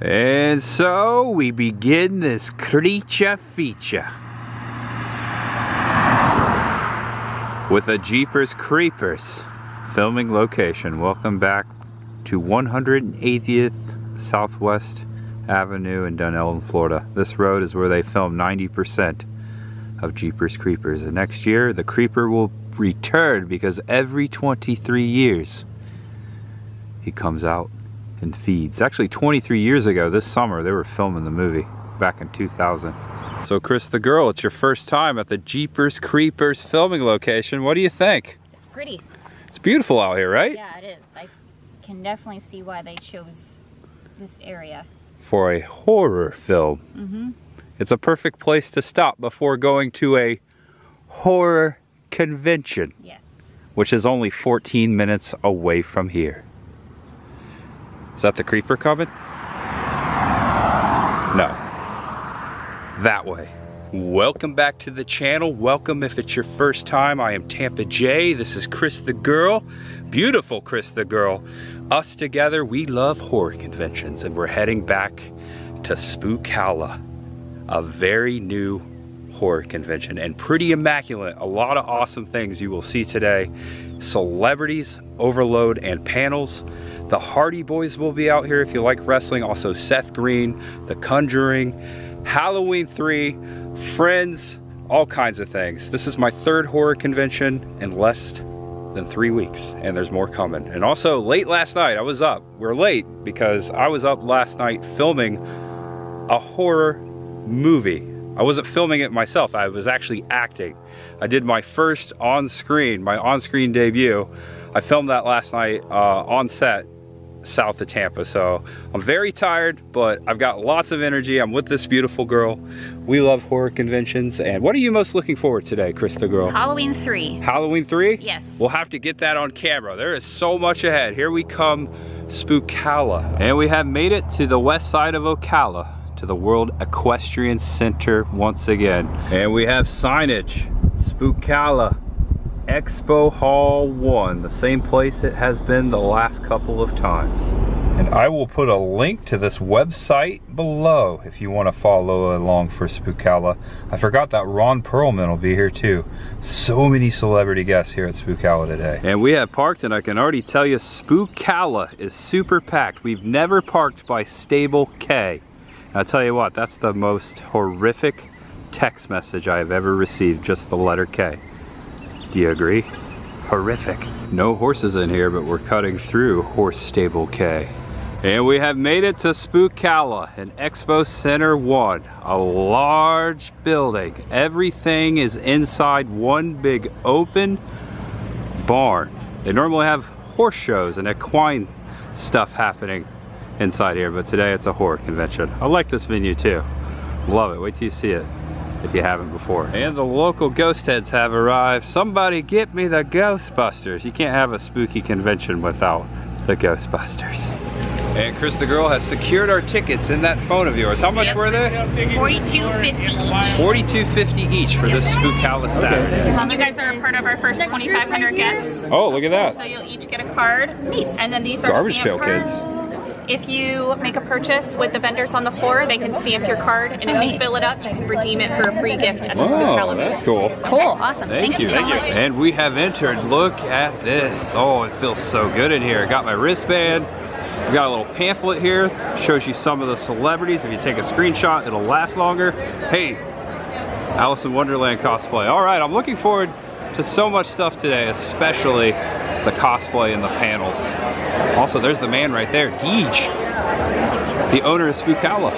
And so we begin this creature feature with a Jeepers Creepers filming location. Welcome back to 180th Southwest Avenue in Dunellen, Florida. This road is where they filmed 90% of Jeepers Creepers. And next year, the creeper will return because every 23 years he comes out and feeds. Actually 23 years ago this summer they were filming the movie back in 2000. So Chris the Girl, it's your first time at the Jeepers Creepers filming location. What do you think? It's pretty. It's beautiful out here, right? Yeah, it is. I can definitely see why they chose this area. For a horror film. Mm-hmm. It's a perfect place to stop before going to a horror convention. Yes. Which is only 14 minutes away from here. Is that the creeper coming? No. That way. Welcome back to the channel. Welcome if it's your first time. I am Tampa Jay. This is Chris the Girl. Beautiful Chris the Girl. Us together, we love horror conventions, and we're heading back to Spookala, a very new horror convention and pretty immaculate. A lot of awesome things you will see today. Celebrities, overload, and panels. The Hardy Boys will be out here if you like wrestling. Also Seth Green, The Conjuring, Halloween 3, Friends, all kinds of things. This is my third horror convention in less than 3 weeks, and there's more coming. And also late last night, I was up. We're late because I was up last night filming a horror movie. I wasn't filming it myself, I was actually acting. I did my first on-screen, my on-screen debut. I filmed that last night on set south of Tampa, so I'm very tired, but I've got lots of energy. I'm with this beautiful girl. We love horror conventions. And what are you most looking forward to today, Chris the Girl? Halloween 3. Halloween 3? Yes. We'll have to get that on camera. There is so much ahead. Here we come, Spookala. And we have made it to the west side of Ocala, to the World Equestrian Center once again. And we have signage, Spookala Expo Hall 1, the same place it has been the last couple of times. And I will put a link to this website below if you want to follow along for Spookala. I forgot that Ron Perlman will be here too. So many celebrity guests here at Spookala today. And we have parked, and I can already tell you Spookala is super packed. We've never parked by Stable K. And I'll tell you what, that's the most horrific text message I have ever received, just the letter K. Do you agree? Horrific. No horses in here, but we're cutting through Horse Stable K. And we have made it to Spookala and Expo Center 1, a large building. Everything is inside one big open barn. They normally have horse shows and equine stuff happening inside here, but today it's a horror convention. I like this venue too. Love it. Wait till you see it, if you haven't before. And the local ghost heads have arrived. Somebody get me the Ghostbusters. You can't have a spooky convention without the Ghostbusters. And Chris the Girl has secured our tickets in that phone of yours. How much were they? $42.50 each. $42.50 each for this Spookala Saturday. You guys are a part of our first 2,500 guests. Oh, look at that. So you'll each get a card. Neat. And then these are Garbage Pail Kids. If you make a purchase with the vendors on the floor, they can stamp your card, and if you fill it up, you can redeem it for a free gift at the Spookala. That's cool. Cool, awesome. Thank you so much. And we have entered. Look at this. Oh, it feels so good in here. I got my wristband. I've got a little pamphlet here. Shows you some of the celebrities. If you take a screenshot, it'll last longer. Hey, Alice in Wonderland cosplay. All right, I'm looking forward to so much stuff today, especially the cosplay and the panels. Also, there's the man right there, Deej, the owner of Spookala.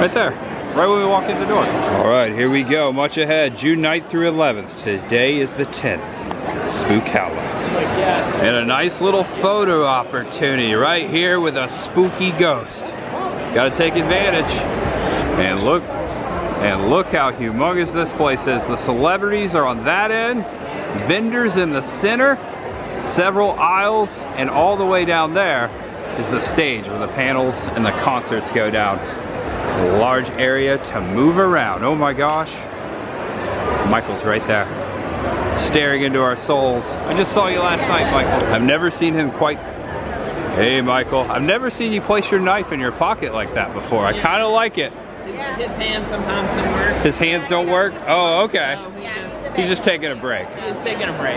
Right there, right when we walk in the door. All right, here we go, much ahead, June 9th through 11th. Today is the 10th, Spookala. And a nice little photo opportunity right here with a spooky ghost. Gotta take advantage. And look how humongous this place is. The celebrities are on that end, vendors in the center, several aisles, and all the way down there is the stage where the panels and the concerts go down. A large area to move around. Oh my gosh. Michael's right there, staring into our souls. I just saw you last night, Michael. I've never seen him quite Hey, Michael. I've never seen you place your knife in your pocket like that before. I kind of like it. His hands sometimes don't work. His hands don't work? Oh, okay. He's just taking a break. He's taking a break.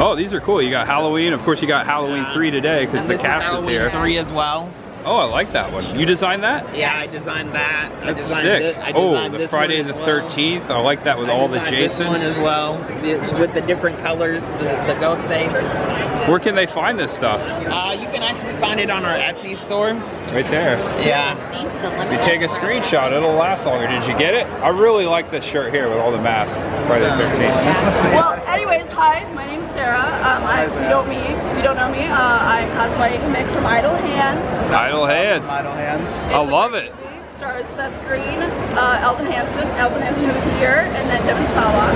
Oh, these are cool. You got Halloween. Of course, you got Halloween 3 today because the cast is here. Halloween 3 as well. Oh, I like that one. You designed that? Yeah, I designed that. That's sick. Oh, the Friday the 13th. I like that with all the Jason. This one as well, with the different colors, the Ghostface. Where can they find this stuff? You can actually find it on our Etsy store. Right there. Yeah. You take a screenshot, it'll last longer. Did you get it? I really like this shirt here with all the masks. Friday the 13th. Well, anyways, hi. My name's Sarah. If you don't know me, I'm cosplaying Mick from Idle Hands. Idle Hands. I love it. Stars Seth Green, Eldon Hansen, who was here, and then Devin Sawa.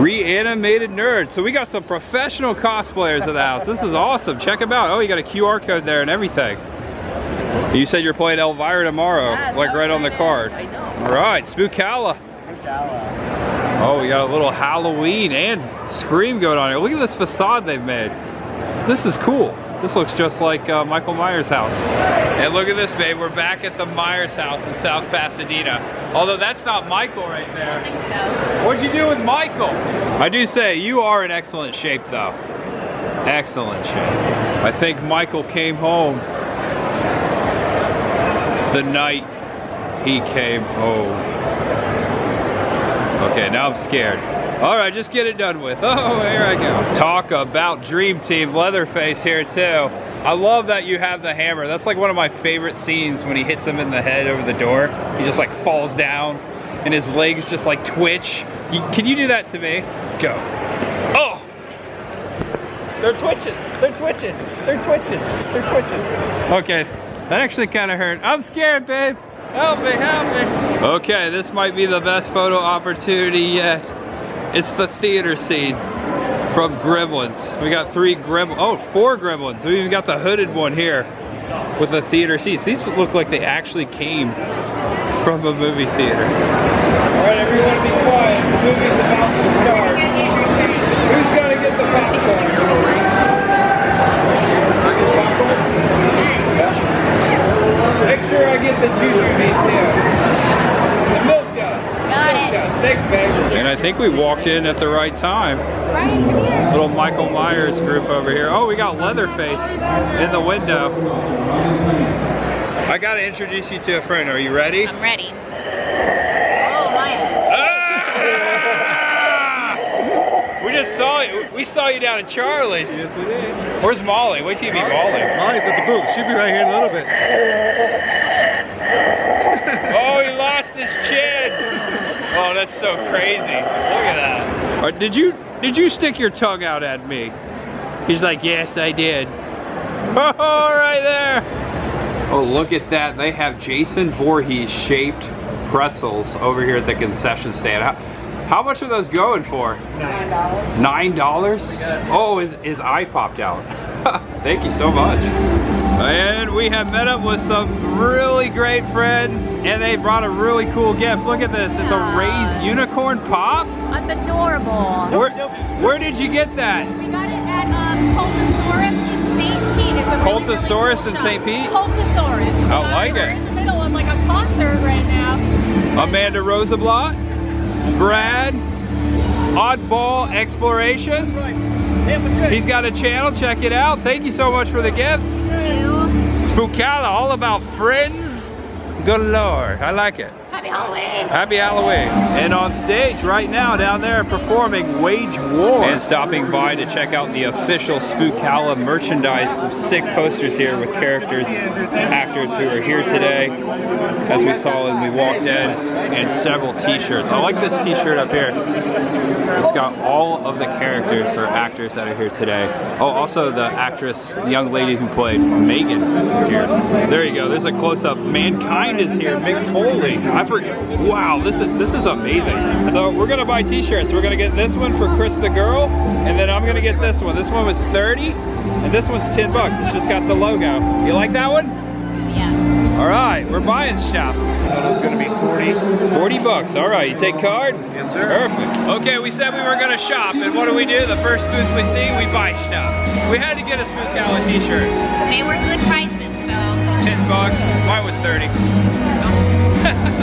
Reanimated nerd. So we got some professional cosplayers of the house. This is awesome. Check them out. Oh, you got a QR code there and everything. You said you're playing Elvira tomorrow, yes, like right on the card. I know. All right, Spookala. Spookala. Oh, we got a little Halloween and Scream going on here. Look at this facade they've made. This is cool. This looks just like Michael Myers' house. And look at this, babe. We're back at the Myers house in South Pasadena. Although that's not Michael right there. I think so. What'd you do with Michael? I do say, you are in excellent shape, though. Excellent shape. I think Michael came home the night he came home. Okay, now I'm scared. All right, just get it done with. Oh, here I go. Talk about Dream Team. Leatherface here too. I love that you have the hammer. That's like one of my favorite scenes when he hits him in the head over the door. He just like falls down and his legs just like twitch. Can you do that to me? Go. Oh! They're twitching, they're twitching, they're twitching, they're twitching. Okay, that actually kind of hurt. I'm scared, babe. Help me, help me. Okay, this might be the best photo opportunity yet. It's the theater scene from Gremlins. We got four Gremlins. We even got the hooded one here with the theater seats. These look like they actually came from a movie theater. All right, everyone be quiet. The movie's about to start. Who's gonna get the popcorn? Make sure I get the juice piece too. The milk does. And I think we walked in at the right time. Little Michael Myers group over here. Oh, we got Leatherface in the window. I gotta introduce you to a friend. Are you ready? I'm ready. Oh, ah! We just saw you. We saw you down at Charlie's. Yes, we did. Where's Molly? Wait till you meet Molly. Molly's at the booth. She'll be right here in a little bit. Oh, he lost his chin. Oh, that's so crazy. Look at that. Right, did you stick your tongue out at me? He's like, yes, I did. Oh, right there. Oh, look at that. They have Jason Voorhees shaped pretzels over here at the concession stand. How much are those going for? $9. $9? Oh, his eye popped out. Thank you so much. And we have met up with some really great friends, and they brought a really cool gift. Look at this, it's a raised unicorn pop. That's adorable. Where did you get that? We got it at Coltosaurus in St. Pete. It's a Coltosaurus in St. Pete? Coltosaurus. I like it. We're in the middle of like a concert right now. Amanda Rosenblatt, Brad, Oddball Explorations. He's got a channel, check it out. Thank you so much for the gifts. Spookala, all about Friends. Good Lord, I like it. Happy Halloween. Happy Halloween. And on stage right now, down there, performing Wage War. And stopping by to check out the official Spookala merchandise. Some sick posters here with characters, actors who are here today, as we saw when we walked in, and several t-shirts. I like this t-shirt up here. It's got all of the characters or actors that are here today. Oh, also the actress, the young lady who played Megan is here. There you go, there's a close-up. Mankind is here, Mick Foley. I forgot, wow, this is amazing. So we're gonna buy t-shirts. We're gonna get this one for Chris the Girl, and then I'm gonna get this one. This one was 30, and this one's $10. It's just got the logo. You like that one? Yeah. All right, we're buying stuff. That was gonna be 40. 40 bucks, all right, you take card? Yes, sir. Perfect. Okay, we said we were gonna shop, and what do we do? The first booth we see, we buy stuff. We had to get a Spookala t-shirt. They were good prices, so. 10 bucks, mine was 30.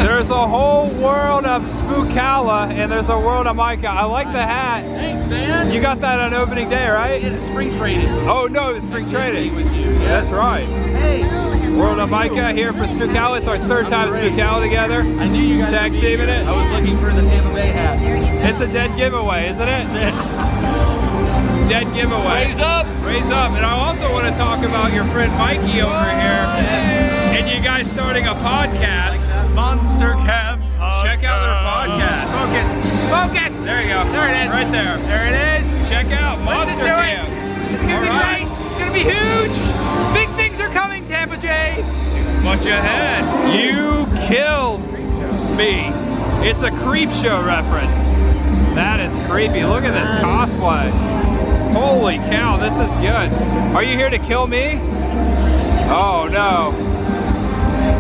There's a whole world of Spookala and there's a world of Micah. I like the hat. Thanks, man. You got that on opening day, right? Yeah, spring training. Oh no, it's spring training. With you. Yes. That's right. Hey. World of Micah here for Spookala. It's our third time Spookala together. I knew you guys tag teaming it. I was looking for the Tampa Bay hat. It's a dead giveaway, isn't it? Dead giveaway. Raise up. Raise up. And I also want to talk about your friend Mikey over here. Hey. And you guys starting a podcast. Monster Cab Podcast. Check out their podcast. Focus. There you go. There it is. Right there. There it is. Check out Monster Cab. It's going to be great. It's going to be huge. Big things are coming, Tampa Jay. Watch your head. You killed me. It's a Creep Show reference. That is creepy. Look at this cosplay. Holy cow, this is good. Are you here to kill me? Oh no.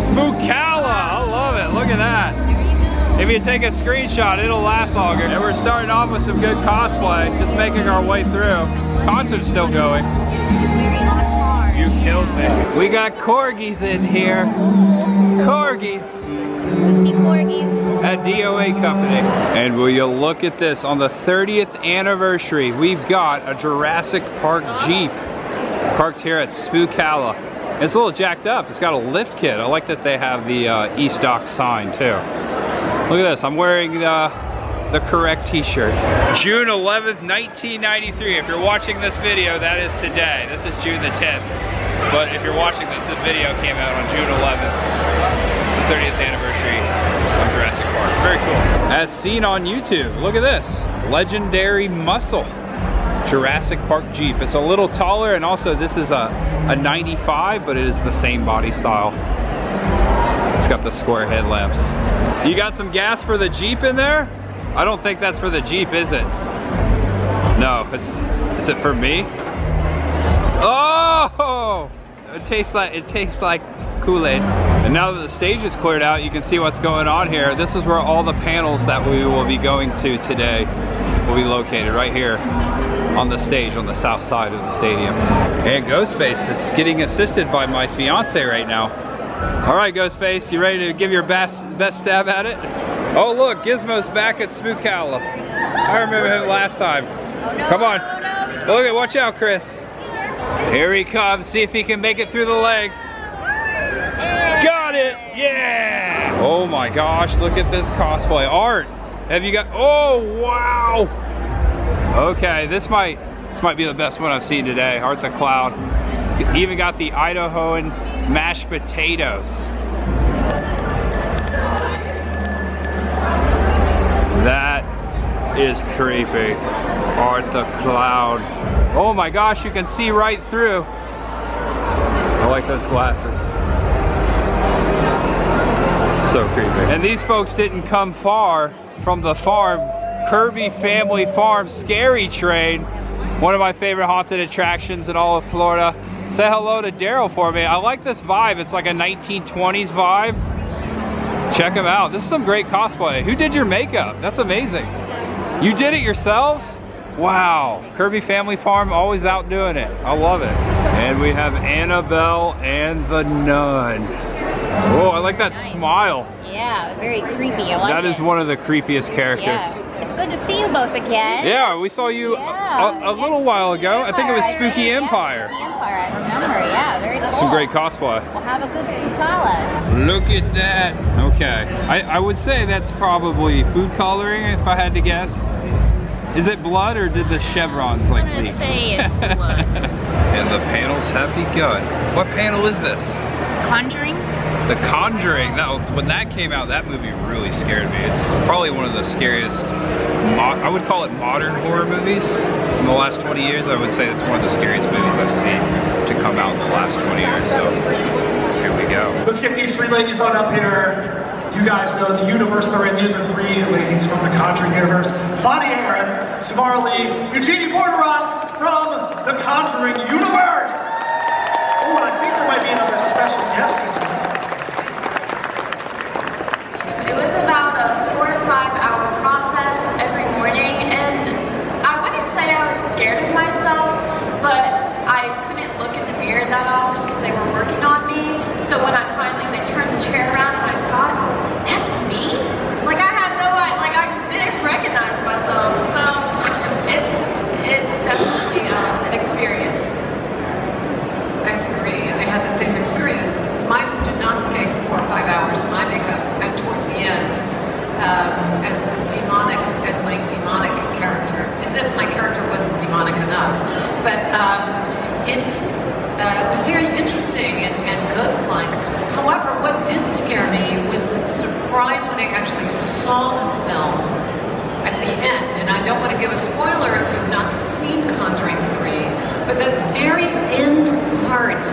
Spookala! I love it, look at that. If you take a screenshot, it'll last longer. And we're starting off with some good cosplay, just making our way through. Concert's still going. You killed me. We got corgis in here. Corgis. Spooky corgis. At DOA Company. And will you look at this, on the 30th anniversary, we've got a Jurassic Park Jeep parked here at Spookala. It's a little jacked up. It's got a lift kit. I like that they have the East Dock sign too. Look at this. I'm wearing the correct t-shirt. June 11th, 1993. If you're watching this video, that is today. This is June the 10th. But if you're watching this, the video came out on June 11th, the 30th anniversary of Jurassic Park. Very cool. As seen on YouTube, look at this. Legendary muscle. Jurassic Park Jeep. It's a little taller, and also this is a 95, but it is the same body style. It's got the square headlamps. You got some gas for the Jeep in there? I don't think that's for the Jeep, is it? No, is it for me? Oh! It tastes like Kool-Aid. And now that the stage is cleared out, you can see what's going on here. This is where all the panels that we will be going to today will be located, right here on the stage, on the south side of the stadium. And Ghostface is getting assisted by my fiance right now. All right, Ghostface, you ready to give your best stab at it? Oh look, Gizmo's back at Spookala. I remember him last time. Come on. Look at, watch out, Chris. Here he comes, see if he can make it through the legs. Got it, yeah! Oh my gosh, look at this cosplay. Art, have you got, oh wow! Okay, this might be the best one I've seen today. Art the Clown. Even got the Idahoan mashed potatoes. That is creepy. Art the Clown. Oh my gosh, you can see right through. I like those glasses. So creepy. And these folks didn't come far from the farm. Kirby Family Farm Scary Train, one of my favorite haunted attractions in all of Florida. Say hello to Daryl for me. I like this vibe. It's like a 1920s vibe. Check him out. This is some great cosplay. Who did your makeup? That's amazing. You did it yourselves? Wow. Kirby Family Farm always out doing it. I love it. And we have Annabelle and the Nun. Oh, I like that smile. Yeah, very creepy. I like that. That is one of the creepiest characters. Yeah. It's good to see you both again. Yeah, we saw you a little while ago. I think it was Spooky Empire. Spooky Empire, I remember, yeah, very cool. Some great cosplay. Well, have a good Spookala. Look at that. Okay, I would say that's probably food coloring if I had to guess. Is it blood or did the chevrons like leak? I'm gonna say it's blood. And the panels have begun. What panel is this? Conjuring. The Conjuring, when that came out, that movie really scared me. It's probably one of the scariest, I would call it modern horror movies. In the last 20 years, I would say it's one of the scariest movies I've seen to come out in the last 20 years, so here we go. Let's get these three ladies on up here. You guys know the universe they're in. These are three ladies from the Conjuring universe. Bonnie Aarons, Samara Lee, Eugenie Borderop from the Conjuring universe. Oh, and I think there might be another special guest this week. did scare me was the surprise when I actually saw the film at the end. And I don't want to give a spoiler if you've not seen Conjuring 3, but the very end part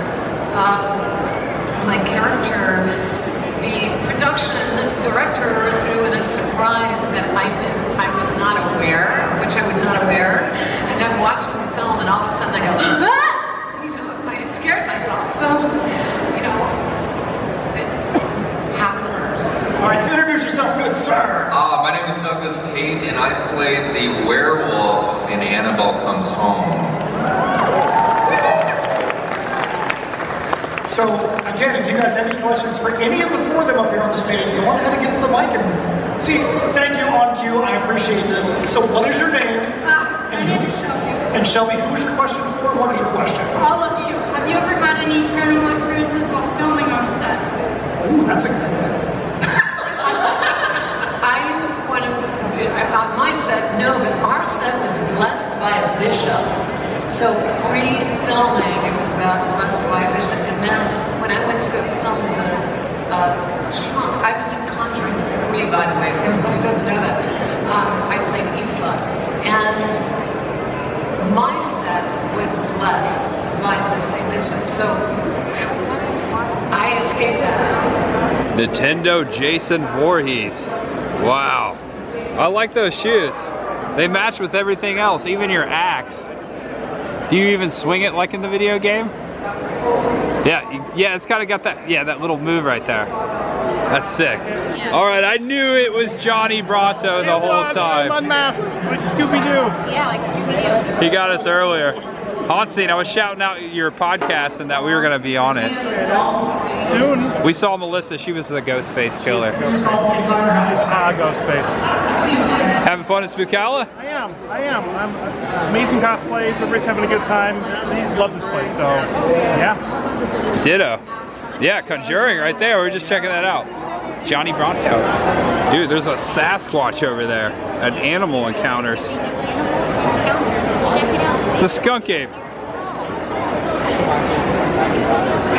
of my character, the production director threw in a surprise that I was not aware, and I'm watching the film and all of a sudden I go, ah! You know, I had scared myself, so, you know, it happens. Alright, so introduce yourself, good sir. My name is Douglas Tate, and I played the werewolf in Annabelle Comes Home. So, again, if you guys have any questions for any of the four of them up here on the stage, go on ahead and get to the mic and see. Thank you on cue, I appreciate this. So what is your name? My name is Shelby. And Shelby, who is your question for? What is your question? All of you. Have you ever had any paranormal experiences while filming on set? Ooh, that's a good one. On my set, no, but our set was blessed by a bishop. So pre-filming, it was about the last wide vision, and then when I went to go film the chunk, I was in Conjuring 3, by the way, if everybody doesn't know that. I played Isla, and my set was blessed by the same bishop. So I escaped that. Nintendo Jason Voorhees. Wow, I like those shoes. They match with everything else, even your axe. Do you even swing it like in the video game? Yeah, it's kind of got that, yeah, that little move right there. That's sick. Yeah. All right, I knew it was Johnny Brotto the whole time. Unmasked, like Scooby-Doo. Yeah, like Scooby-Doo. He got us earlier. Hansine, I was shouting out your podcast and that we were gonna be on it. Soon. We saw Melissa, she was the Ghostface killer. She's Ghostface. Having fun at Spookala? I am. Amazing cosplays, everybody's having a good time. These love this place, so yeah. Ditto. Yeah, Conjuring right there, we're just checking that out. Johnny Brotto. Dude, there's a Sasquatch over there at Animal Encounters. It's a skunk ape.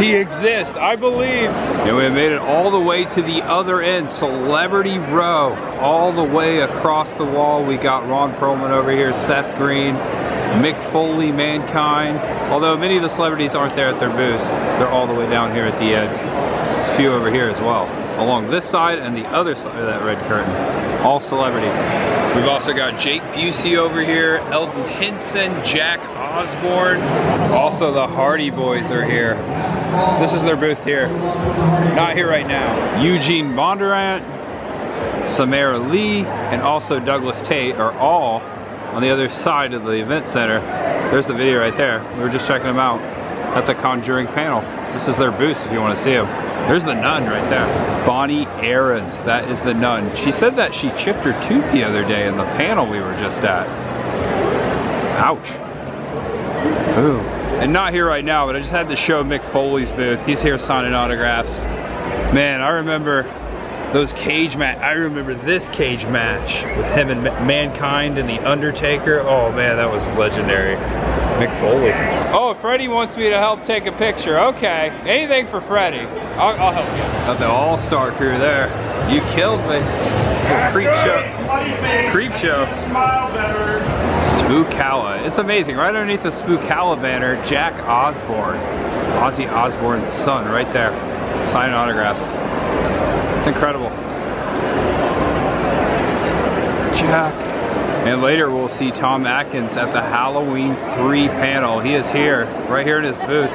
He exists, I believe. And we have made it all the way to the other end, Celebrity Row. All the way across the wall, we got Ron Perlman over here, Seth Green, Mick Foley, Mankind. Although many of the celebrities aren't there at their booths, they're all the way down here at the end. There's a few over here as well. Along this side and the other side of that red curtain. All celebrities. We've also got Jake Busey over here, Elton Henson, Jack Osborne. Also the Hardy Boys are here. This is their booth here. Not here right now. Eugene Bondurant, Samara Lee, and also Douglas Tate are all on the other side of the event center. There's the video right there. We were just checking them out at the Conjuring panel. This is their booth if you want to see them. There's the Nun right there. Bonnie Aarons, that is the Nun. She said that she chipped her tooth the other day in the panel we were just at. Ouch. Ooh. And not here right now, but I just had to show Mick Foley's booth. He's here signing autographs. Man, I remember those cage match. I remember this cage match with him and Mankind and The Undertaker. Oh man, that was legendary. Mick Foley. Oh, Freddie wants me to help take a picture. Okay, anything for Freddie. I'll help you. Got the all-star crew there. You killed me. Creep show. Creep show. Spookala. It's amazing. Right underneath the Spookala banner, Jack Osborne. Ozzy Osbourne's son right there. Signing autographs. It's incredible. Jack. And later we'll see Tom Atkins at the Halloween 3 panel. He is here, right here in his booth,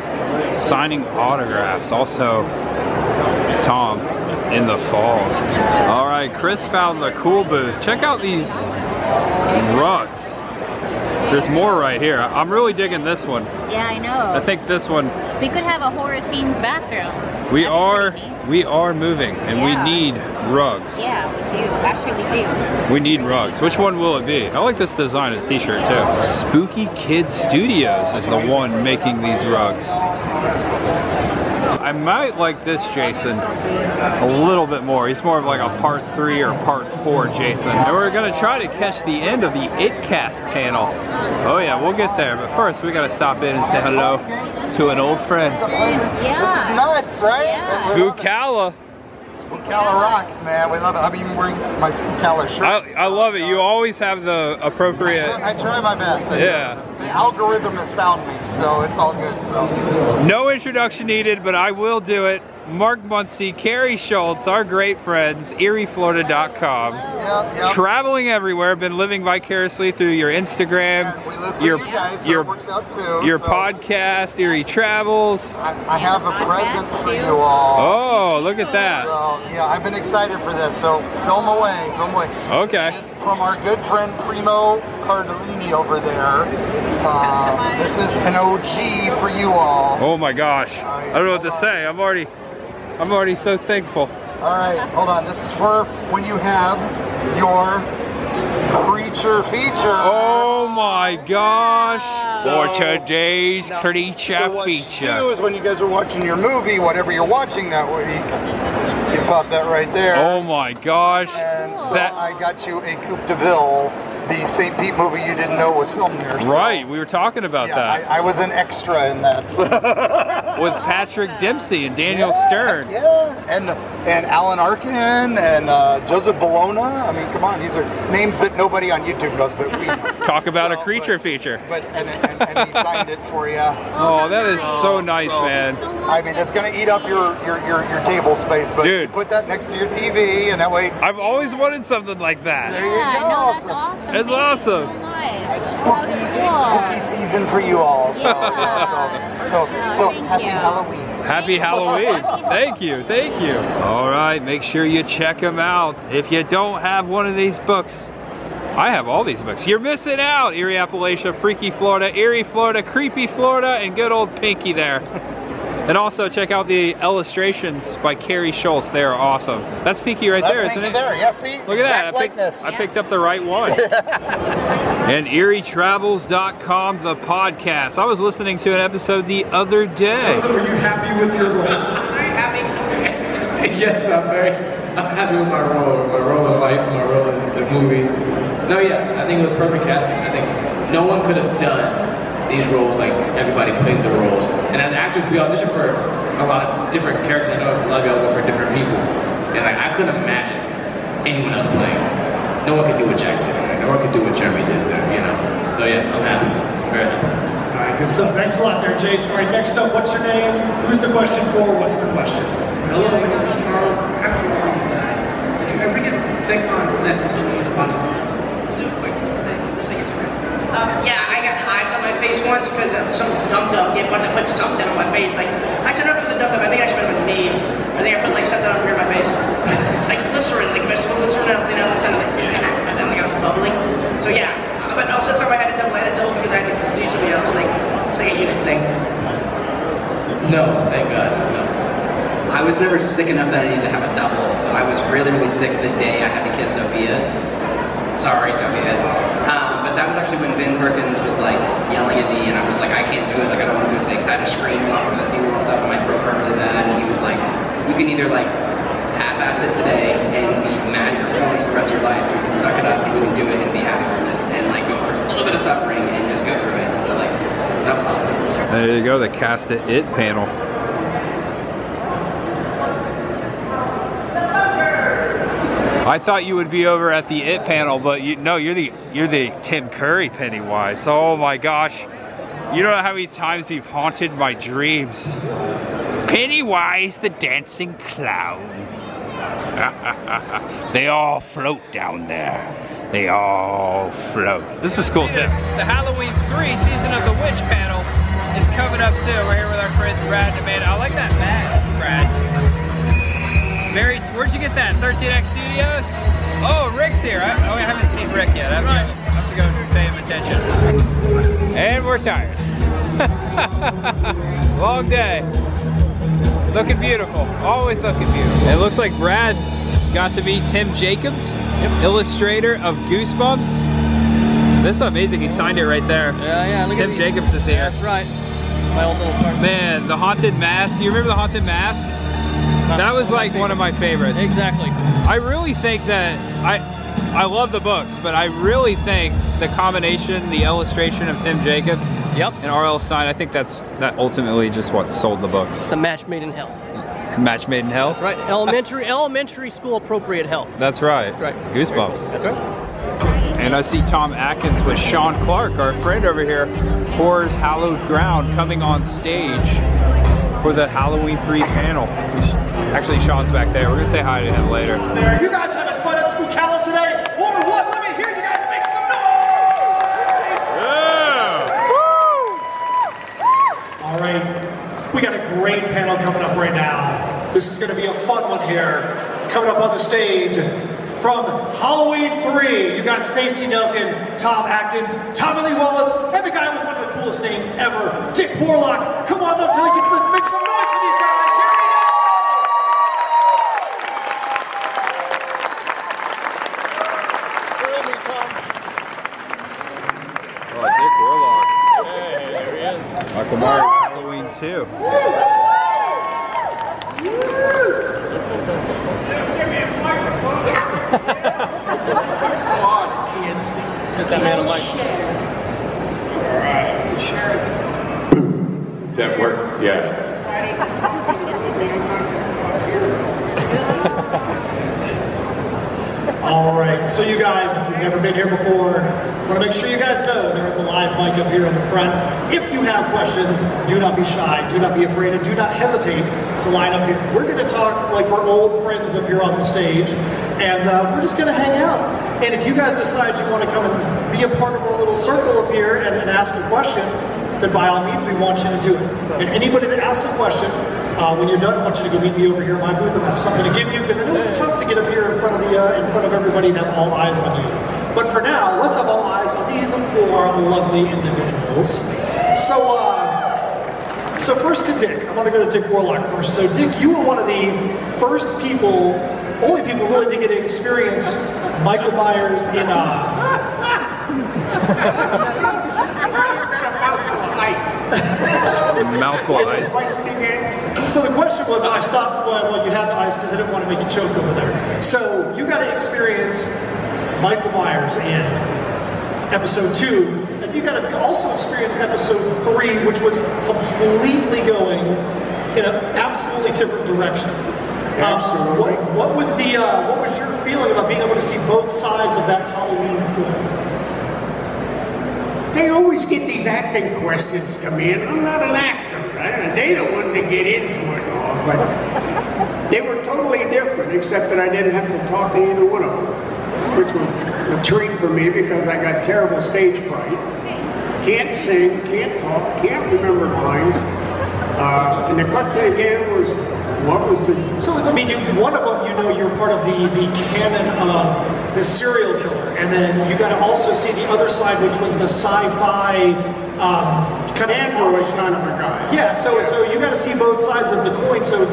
signing autographs. Also, Tom in the fall. All right, Chris found the cool booth. Check out these rugs. There's more right here. I'm really digging this one. Yeah, I know. I think this one. We could have a horror-themed bathroom. We are moving, and yeah. We need rugs. Yeah, we do. Actually, we do. We need rugs. Which one will it be? I like this design of the t-shirt, too. Spooky Kid Studios is the one making these rugs. I might like this Jason a little bit more. He's more of like a part 3 or part 4 Jason. And we're gonna try to catch the end of the It Cast panel. Oh yeah, we'll get there. But first, we gotta stop in and say hello to an old friend. Yeah. This is nuts, right? Yeah. Spookala. Spookala rocks, man. We love it. I'm even wearing my Spookala shirt. I love it. You always have the appropriate... I try my best. I do. The algorithm has found me, so it's all good. So. No introduction needed, but I will do it. Mark Muncy, Carrie Schultz, our great friends, EerieFlorida.com. Yep. Traveling everywhere, been living vicariously through your Instagram, your podcast, Erie Travels. I have a present for you all. Oh, look at that. So, yeah, I've been excited for this, so film away, film away. Okay. This is from our good friend Primo Cardellini over there. This is an OG for you all. Oh my gosh. I don't know what to say. I'm already so thankful. All right, hold on. This is for when you have your creature feature. Oh my gosh. So, for today's creature feature. What you do is when you guys are watching your movie, whatever you're watching that week, you pop that right there. Oh my gosh. And so I got you a Coupe de Ville. The St. Pete movie you didn't know was filmed there. So. Right, we were talking about that. I was an extra in that. So. With Patrick Dempsey and Daniel Stern. Yeah, and Alan Arkin and Joseph Bologna. I mean, come on, these are names that nobody on YouTube knows, but we talk about a creature feature. But and he signed it for you. Oh, that is so nice, man. I mean, it's gonna eat up your table space, but you put that next to your TV, and that way. I've always wanted something like that. There you go. No, that's awesome. It's awesome. So much. Spooky season for you all. So, yeah. So happy Halloween. Happy Halloween. Thank you. Thank you. All right. Make sure you check them out. If you don't have one of these books, I have all these books. You're missing out. Erie, Appalachia, Freaky Florida, Erie, Florida, Creepy Florida, and good old Pinky there. And also check out the illustrations by Carrie Schultz. They are awesome. That's Pinky right there, isn't it? That's Pinky there, yeah, see? Look at that. I picked up the right one. And EerieTravels.com, the podcast. I was listening to an episode the other day. So, are you happy with your role? Yes, I'm happy with my role. My role in life, my role in the movie. No, yeah, I think it was perfect casting. I think no one could have done these roles, like everybody played their roles. And as actors, we audition for a lot of different characters. I know a lot of y'all look for different people. And like, I couldn't imagine anyone else playing. No one could do what Jack did there. No one could do what Jeremy did there, you know? So yeah, I'm happy. Very happy. All right, good stuff. Thanks a lot there, Jason. All right, next up, what's your name? Who's the question for? What's the question? Hello, my name is Charles. It's kind of long, you guys. Did you ever get sick on set that you need a body double? Real quick, sick is real. Yeah, I got hives on my face once because some dum-dum did want to put something on my face. Like, I don't know if it was a dum-dum. I think I should have been me. I think I put like something on my face. Like glycerin, like vegetable glycerin. I was leaning on the center, like, and then like, I was bubbling. So yeah, but also so I had a double. I had a double because I had to do something else. Like, it's like a unit thing. No, thank God, no. I was never sick enough that I needed to have a double, but I was really, really sick the day I had to kiss Sophia. Sorry, Sophia. But that was actually when Ben Perkins was like yelling at me, and I was like, I can't do it, like I don't want to do it today because I had to scream a lot for this email and stuff, and my throat hurt really bad, and he was like, you can either like half-ass it today and be mad at your performance for the rest of your life, or you can suck it up and you can do it and be happy with it, and like go through a little bit of suffering and just go through it. And so like, that was awesome. There you go, the Cast It panel. I thought you would be over at the It panel, but no, you're the Tim Curry Pennywise. Oh my gosh, you don't know how many times you've haunted my dreams. Pennywise, the dancing clown. They all float down there. They all float. This is cool, Tim. The Halloween 3 Season of the Witch panel is coming up soon. We're here with our friends Brad and Amanda. I like that bag, Brad. Mary, where'd you get that? 13X Studios? Oh, Rick's here. I haven't seen Rick yet. I have to go and pay him attention. And we're tired. Long day. Looking beautiful. Always looking beautiful. It looks like Brad got to meet Tim Jacobs, illustrator of Goosebumps. This is amazing. He signed it right there. Yeah. Look Tim Jacobs is here. That's right. My old little partner. Man, the Haunted Mask. Do you remember the Haunted Mask? That was like one of my favorites. Exactly. I really think that, I love the books, but I really think the combination, the illustration of Tim Jacobs and R.L. Stine, I think that's ultimately just what sold the books. The match made in hell. Match made in hell. That's right. Elementary school appropriate hell. That's right. That's right. Goosebumps. That's right. And I see Tom Atkins with Sean Clark, our friend over here, Horror's Hallowed Ground, coming on stage for the Halloween 3 panel. Actually, Sean's back there. We're gonna say hi to him later. You guys having fun at Spookala today? Horror what? Let me hear you guys make some noise! Yeah! Woo! All right, we got a great panel coming up right now. This is gonna be a fun one here. Coming up on the stage from Halloween 3, you got Stacey Nelkin, Tom Atkins, Tommy Lee Wallace, and the guy with one of the coolest names ever, Dick Warlock. Come on, let's make some noise for these guys. Here we go! Oh, Dick Warlock. Hey, there he is. Michael Myers, Halloween 2. God, I can't see. Get that man a mic. Alright, share this. Does that work? Yeah. Alright, so you guys, if you've never been here before, I want to make sure you guys know there is a live mic up here in the front. If you have questions, do not be shy, do not be afraid, and do not hesitate to line up here. We're going to talk like we're old friends up here on the stage, and we're just going to hang out. And if you guys decide you want to come and be a part of our little circle up here and ask a question, then by all means, we want you to do it. And anybody that asks a question, when you're done, I want you to go meet me over here in my booth and have something to give you, because I know it's tough to get up here in front of everybody and have all eyes on you. But for now, let's have all eyes on these four lovely individuals. So first to Dick. I want to go to Dick Warlock first. So Dick, you were one of the first people, only people really, to get to experience Michael Myers in mouthful of ice. So the question was, I stopped when you had the ice because I didn't want to make you choke over there. So you got to experience Michael Myers in episode 2. And you got to also experience episode 3, which was completely going in an absolutely different direction. Absolutely. What was your feeling about being able to see both sides of that Halloween film? They always get these acting questions to me, and I'm not an actor, right? They're the ones that get into it and all, but they were totally different, except that I didn't have to talk to either one of them, which was a treat for me because I got terrible stage fright. Can't sing, can't talk, can't remember lines. And the question again was, what was it? So I mean, one of them, you know, you're part of the canon of the serial killer, and then you got to also see the other side, which was the sci-fi kind of a guy. Yeah. So you got to see both sides of the coin. So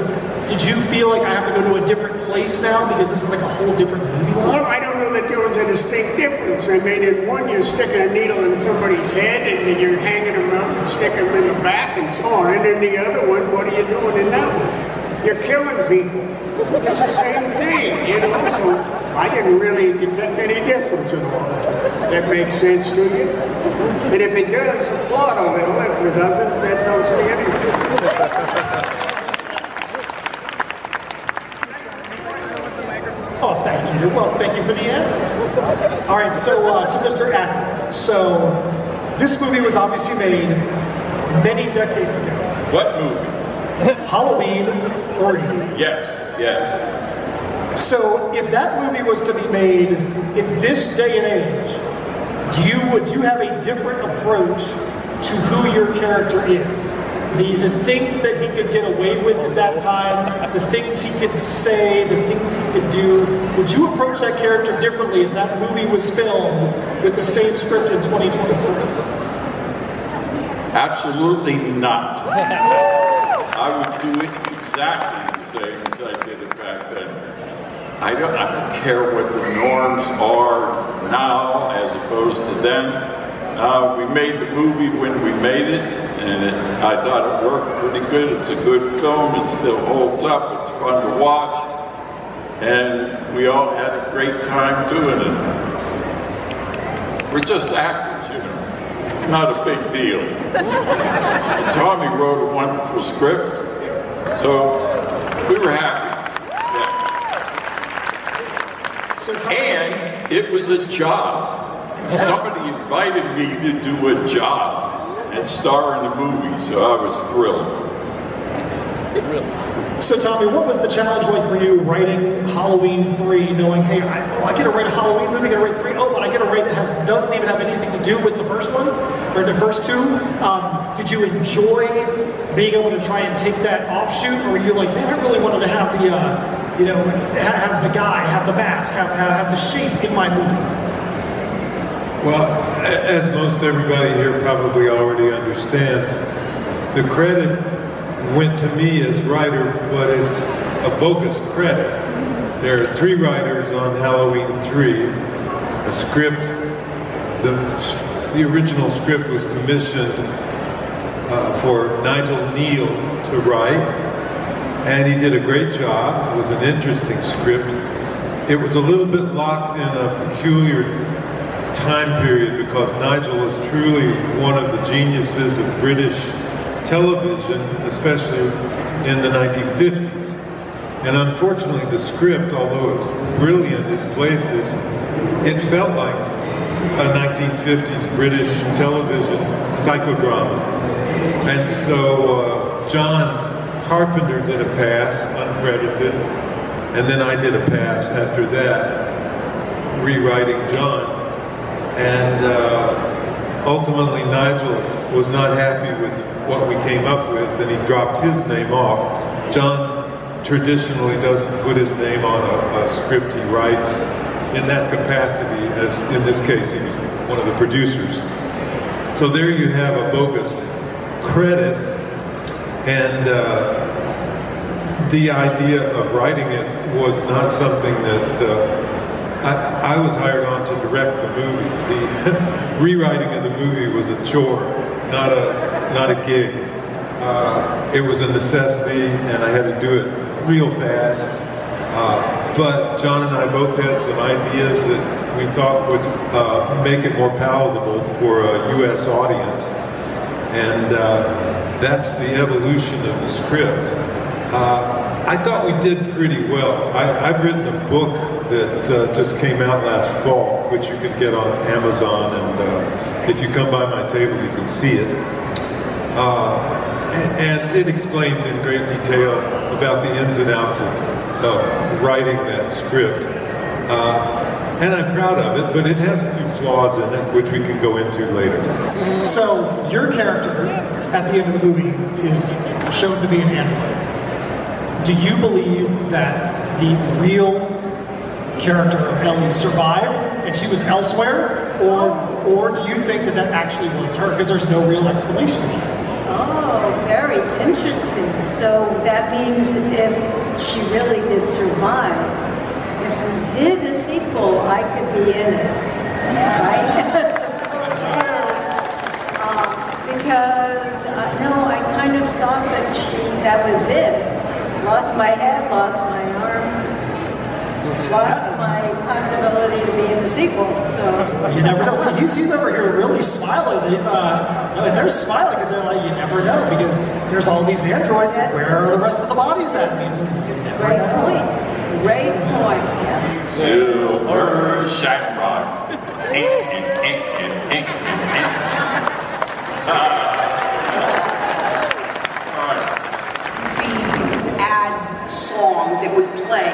did you feel like I have to go to a different place now because this is like a whole different movie? Well, I don't know that there was a distinct difference. I mean, in one you're sticking a needle in somebody's head and then you're hanging them up and sticking them in the back and so on. And in the other one, what are you doing in that one? You're killing people. It's the same thing, you know? So I didn't really detect any difference at all. That makes sense to you? And if it does, applaud a little. If it doesn't, then don't say anything. Oh, thank you. Well, thank you for the answer. All right, so to Mr. Atkins. So, this movie was obviously made many decades ago. What movie? Halloween 3. Yes, yes. So, if that movie was to be made in this day and age, would you have a different approach to who your character is? The things that he could get away with at that time, the things he could say, the things he could do. Would you approach that character differently if that movie was filmed with the same script in 2023? Absolutely not. I would do it exactly the same as I did it back then. I don't care what the norms are now as opposed to then. We made the movie when we made it, and I thought it worked pretty good. It's a good film. It still holds up. It's fun to watch, and we all had a great time doing it. We're just actors, you know. It's not a big deal. Tommy wrote a wonderful script, so We were happy. Yeah. So and it was a job. Somebody invited me to do a job and star in the movie, so I was thrilled. So Tommy, what was the challenge like for you writing Halloween 3, knowing, hey, I get to write a Halloween movie, I get to write 3, oh, but I get to write that doesn't even have anything to do with the first one, or the first two. Did you enjoy being able to try and take that offshoot, or were you like, man, I really wanted to have the, you know, have the guy, have the mask, have the shape in my movie? Well, as most everybody here probably already understands, the credit went to me as writer, but it's a bogus credit. There are three writers on Halloween 3. A script, the original script was commissioned for Nigel Neal to write, and he did a great job. It was an interesting script. It was a little bit locked in a peculiar time period because Nigel was truly one of the geniuses of British television, especially in the 1950s. And unfortunately, the script, although it was brilliant in places, it felt like a 1950s British television psychodrama. And so John Carpenter did a pass, uncredited, and then I did a pass after that, rewriting John. And ultimately, Nigel was not happy with what we came up with, and he dropped his name off. John traditionally doesn't put his name on a script he writes in that capacity, as in this case he was one of the producers. So there you have a bogus credit, and the idea of writing it was not something that I was hired on to direct the movie. The rewriting of the movie was a chore, not a gig. It was a necessity, and I had to do it real fast. But John and I both had some ideas that we thought would make it more palatable for a U.S. audience, and that's the evolution of the script. I thought we did pretty well. I've written a book that just came out last fall, which you can get on Amazon, and if you come by my table you can see it. And it explains in great detail about the ins and outs of writing that script. And I'm proud of it, but it has a few flaws in it, which we can go into later. So your character at the end of the movie is shown to be an android. Do you believe that the real character of Ellie survived and she was elsewhere, or do you think that that actually was her? Because there's no real explanation. Oh, very interesting. So that means if she really did survive, if we did a sequel, I could be in it, right? So, because no, I kind of thought that that was it. Lost my head, lost my arm. Lost my possibility to be in the sequel, so... You never know. He's over here really smiling. He's, they're smiling because they're like, you never know, because there's all these androids. Where are the rest of the bodies at? You never know. Point. Great point, yeah. Silver Shamrock. The ad song that would play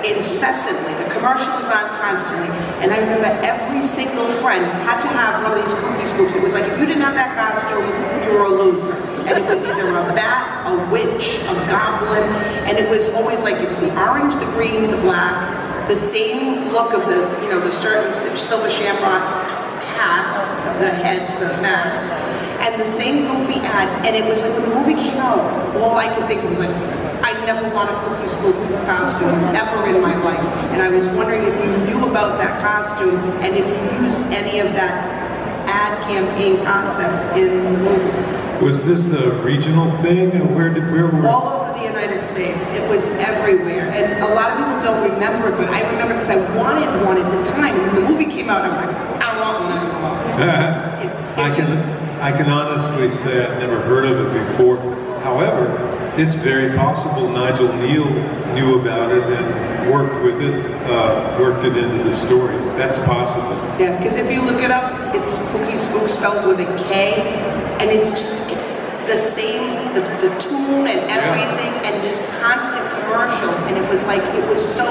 incessantly, the commercial was on constantly, and I remember every single friend had to have one of these kooky spooks. It was like, if you didn't have that costume, you were a loser. And it was either a bat, a witch, a goblin, and it was always like, it's the orange, the green, the black, the same look of the, you know, the certain silver shamrock hats, the heads, the masks, and the same goofy ad. And it was like, when the movie came out, all I could think was like, I never bought a kooky spook costume ever in my life, and I was wondering if you knew about that costume and if you used any of that ad campaign concept in the movie. Was this a regional thing, and where were we? All over the United States. It was everywhere, and a lot of people don't remember it, but I remember because I wanted one at the time, and then the movie came out, and I was like, I don't want one anymore. I can honestly say I've never heard of it before. However, it's very possible Nigel Neal knew about it and worked it into the story. That's possible. Yeah, because if you look it up, it's Spooky Spook spelled with a K, and it's just, it's the same, the tune and everything, yeah. And just constant commercials, and it was like, it was so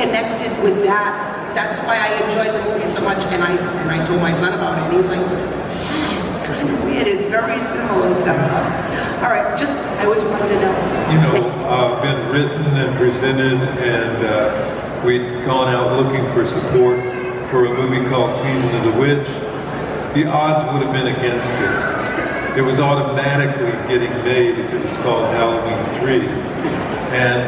connected with that. That's why I enjoyed the movie so much, and I told my son about it, and he was like, yeah, it's kind of weird, it's very similar and stuff. All right, just, I always wanted to know. You know, been written and presented, and we'd gone out looking for support for a movie called Season of the Witch. The odds would have been against it. It was automatically getting made if it was called Halloween 3. And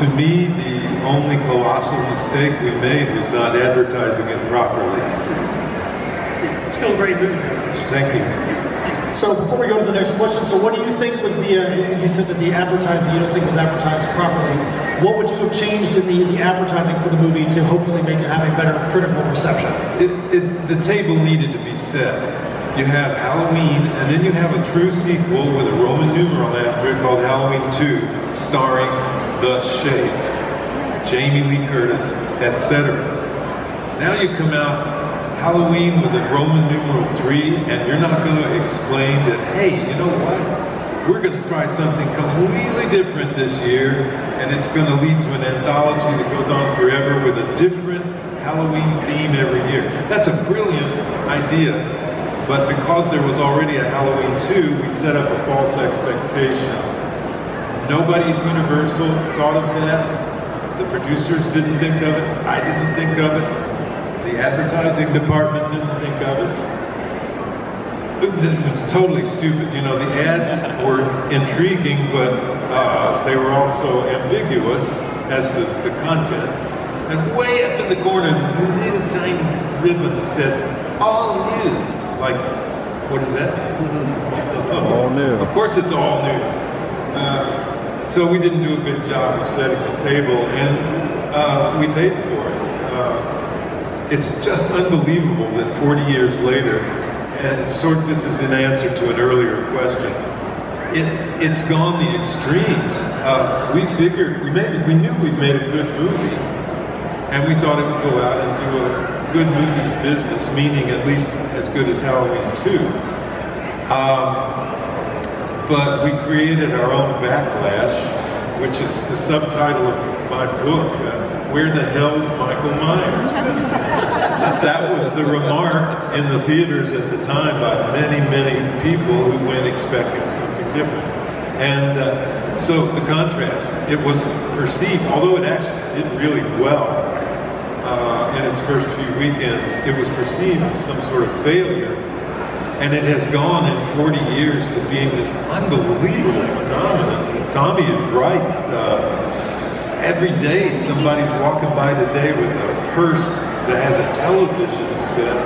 to me, the only colossal mistake we made was not advertising it properly. Still a great movie. Thank you. So before we go to the next question, so what do you think was the, you said that the advertising you don't think was advertised properly. What would you have changed in the advertising for the movie to hopefully make it have a better critical reception? The table needed to be set. You have Halloween, and then you have a true sequel with a Roman numeral after it called Halloween 2, starring The Shape. Jamie Lee Curtis, etc. Now you come out Halloween with a Roman numeral 3, and you're not going to explain that, hey, you know what? We're going to try something completely different this year, and it's going to lead to an anthology that goes on forever with a different Halloween theme every year. That's a brilliant idea, but because there was already a Halloween 2, we set up a false expectation. Nobody at Universal thought of that. The producers didn't think of it, I didn't think of it, the advertising department didn't think of it. This was totally stupid, you know, the ads were intriguing, but they were also ambiguous as to the content. And way up in the corner, this little tiny ribbon said, all new. Like, what is that? All new. Of course it's all new. So we didn't do a good job of setting the table, and we paid for it. It's just unbelievable that 40 years later, and sort of this is an answer to an earlier question, it's gone the extremes. We figured, we knew we'd made a good movie, and we thought it would go out and do a good movie's business, meaning at least as good as Halloween 2. But we created our own backlash, which is the subtitle of my book, Where the Hell's Michael Myers? That was the remark in the theaters at the time by many, many people who went expecting something different. And so the contrast, it was perceived, although it actually did really well in its first few weekends, it was perceived as some sort of failure. And it has gone in 40 years to being this unbelievable phenomenon. Tommy is right. Every day somebody's walking by today with a purse that has a television set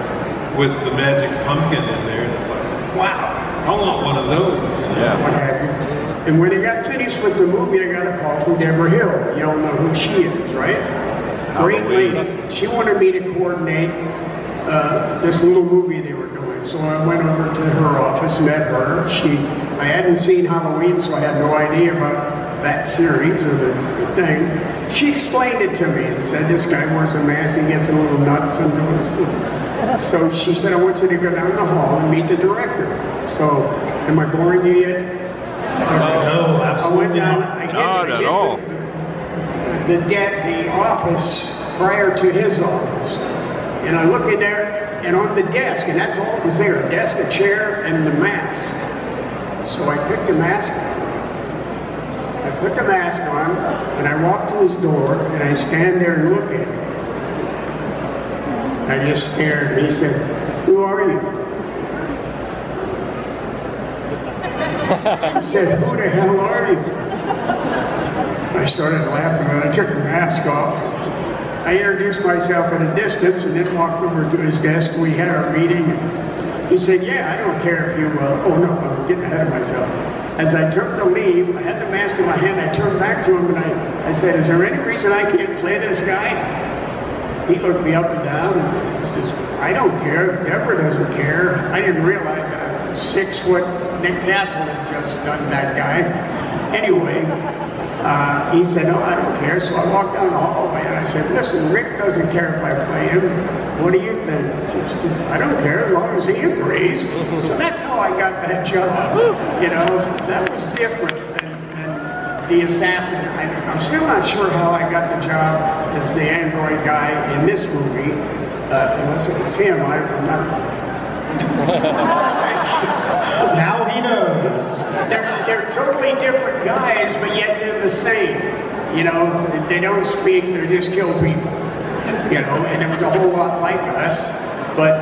with the magic pumpkin in there. And it's like, wow, I want one of those. Yeah. What have you. And when I got finished with the movie, I got a call from Deborah Hill. You all know who she is, right? Great lady. She wanted me to coordinate this little movie they were doing. So I went over to her office, met her. I hadn't seen Halloween, so I had no idea about that series or the thing. She explained it to me and said, this guy wears a mask, he gets a little nuts. And so she said, I want you to go down the hall and meet the director. So, am I boring you yet? No, absolutely not at all. The office prior to his office. And I look in there, and on the desk, and that's all that was there, a desk, a chair, and the mask. So I picked the mask on. I put the mask on, and I walk to his door, and I stand there and look at him. I just stared, and he said, who are you? I said, who the hell are you? I started laughing, and I took the mask off. I introduced myself at a distance and then walked over to his desk. We had our meeting. He said, yeah, I don't care if you, oh no, I'm getting ahead of myself. As I took the leave, I had the mask in my hand, I turned back to him and I said, is there any reason I can't play this guy? He looked me up and down and he says, I don't care, Deborah doesn't care. I didn't realize that 6 foot Nick Castle had just done that guy. Anyway, he said, no, I don't care. So I walked down the hallway and I said, listen, Rick doesn't care if I play him. What do you think? She says, I don't care as long as he agrees. So that's how I got that job. You know, that was different. The assassin, I'm still not sure how I got the job as the android guy in this movie, unless it was him, I'm not. Now he knows. They're totally different guys, but yet they're the same. You know, they don't speak, they just kill people. You know, and it was a whole lot like us, but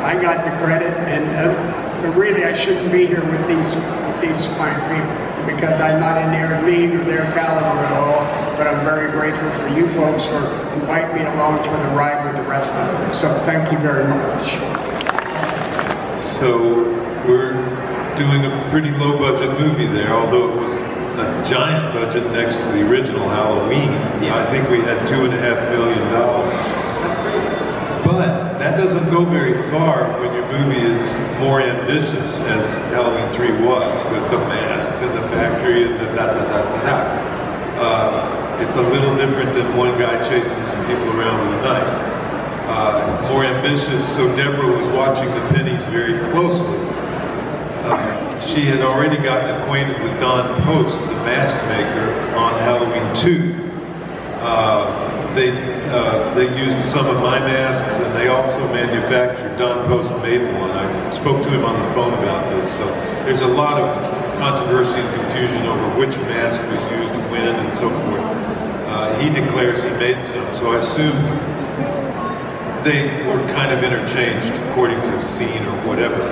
I got the credit, and really I shouldn't be here with these fine people, because I'm not in their league or their caliber at all, but I'm very grateful for you folks for inviting me along for the ride with the rest of them. So thank you very much. So we're doing a pretty low budget movie there, although it was a giant budget next to the original Halloween. Yeah. I think we had $2.5 million. That's great. But that doesn't go very far when your movie is more ambitious, as Halloween 3 was, with the masks and the factory and the da-da-da-da-da. It's a little different than one guy chasing some people around with a knife. More ambitious, so Deborah was watching the pennies very closely. She had already gotten acquainted with Don Post, the mask maker, on Halloween 2. They used some of my masks, and they also manufactured, Don Post made one. I spoke to him on the phone about this, so there's a lot of controversy and confusion over which mask was used when and so forth. He declares he made some, so I assume they were kind of interchanged according to the scene or whatever.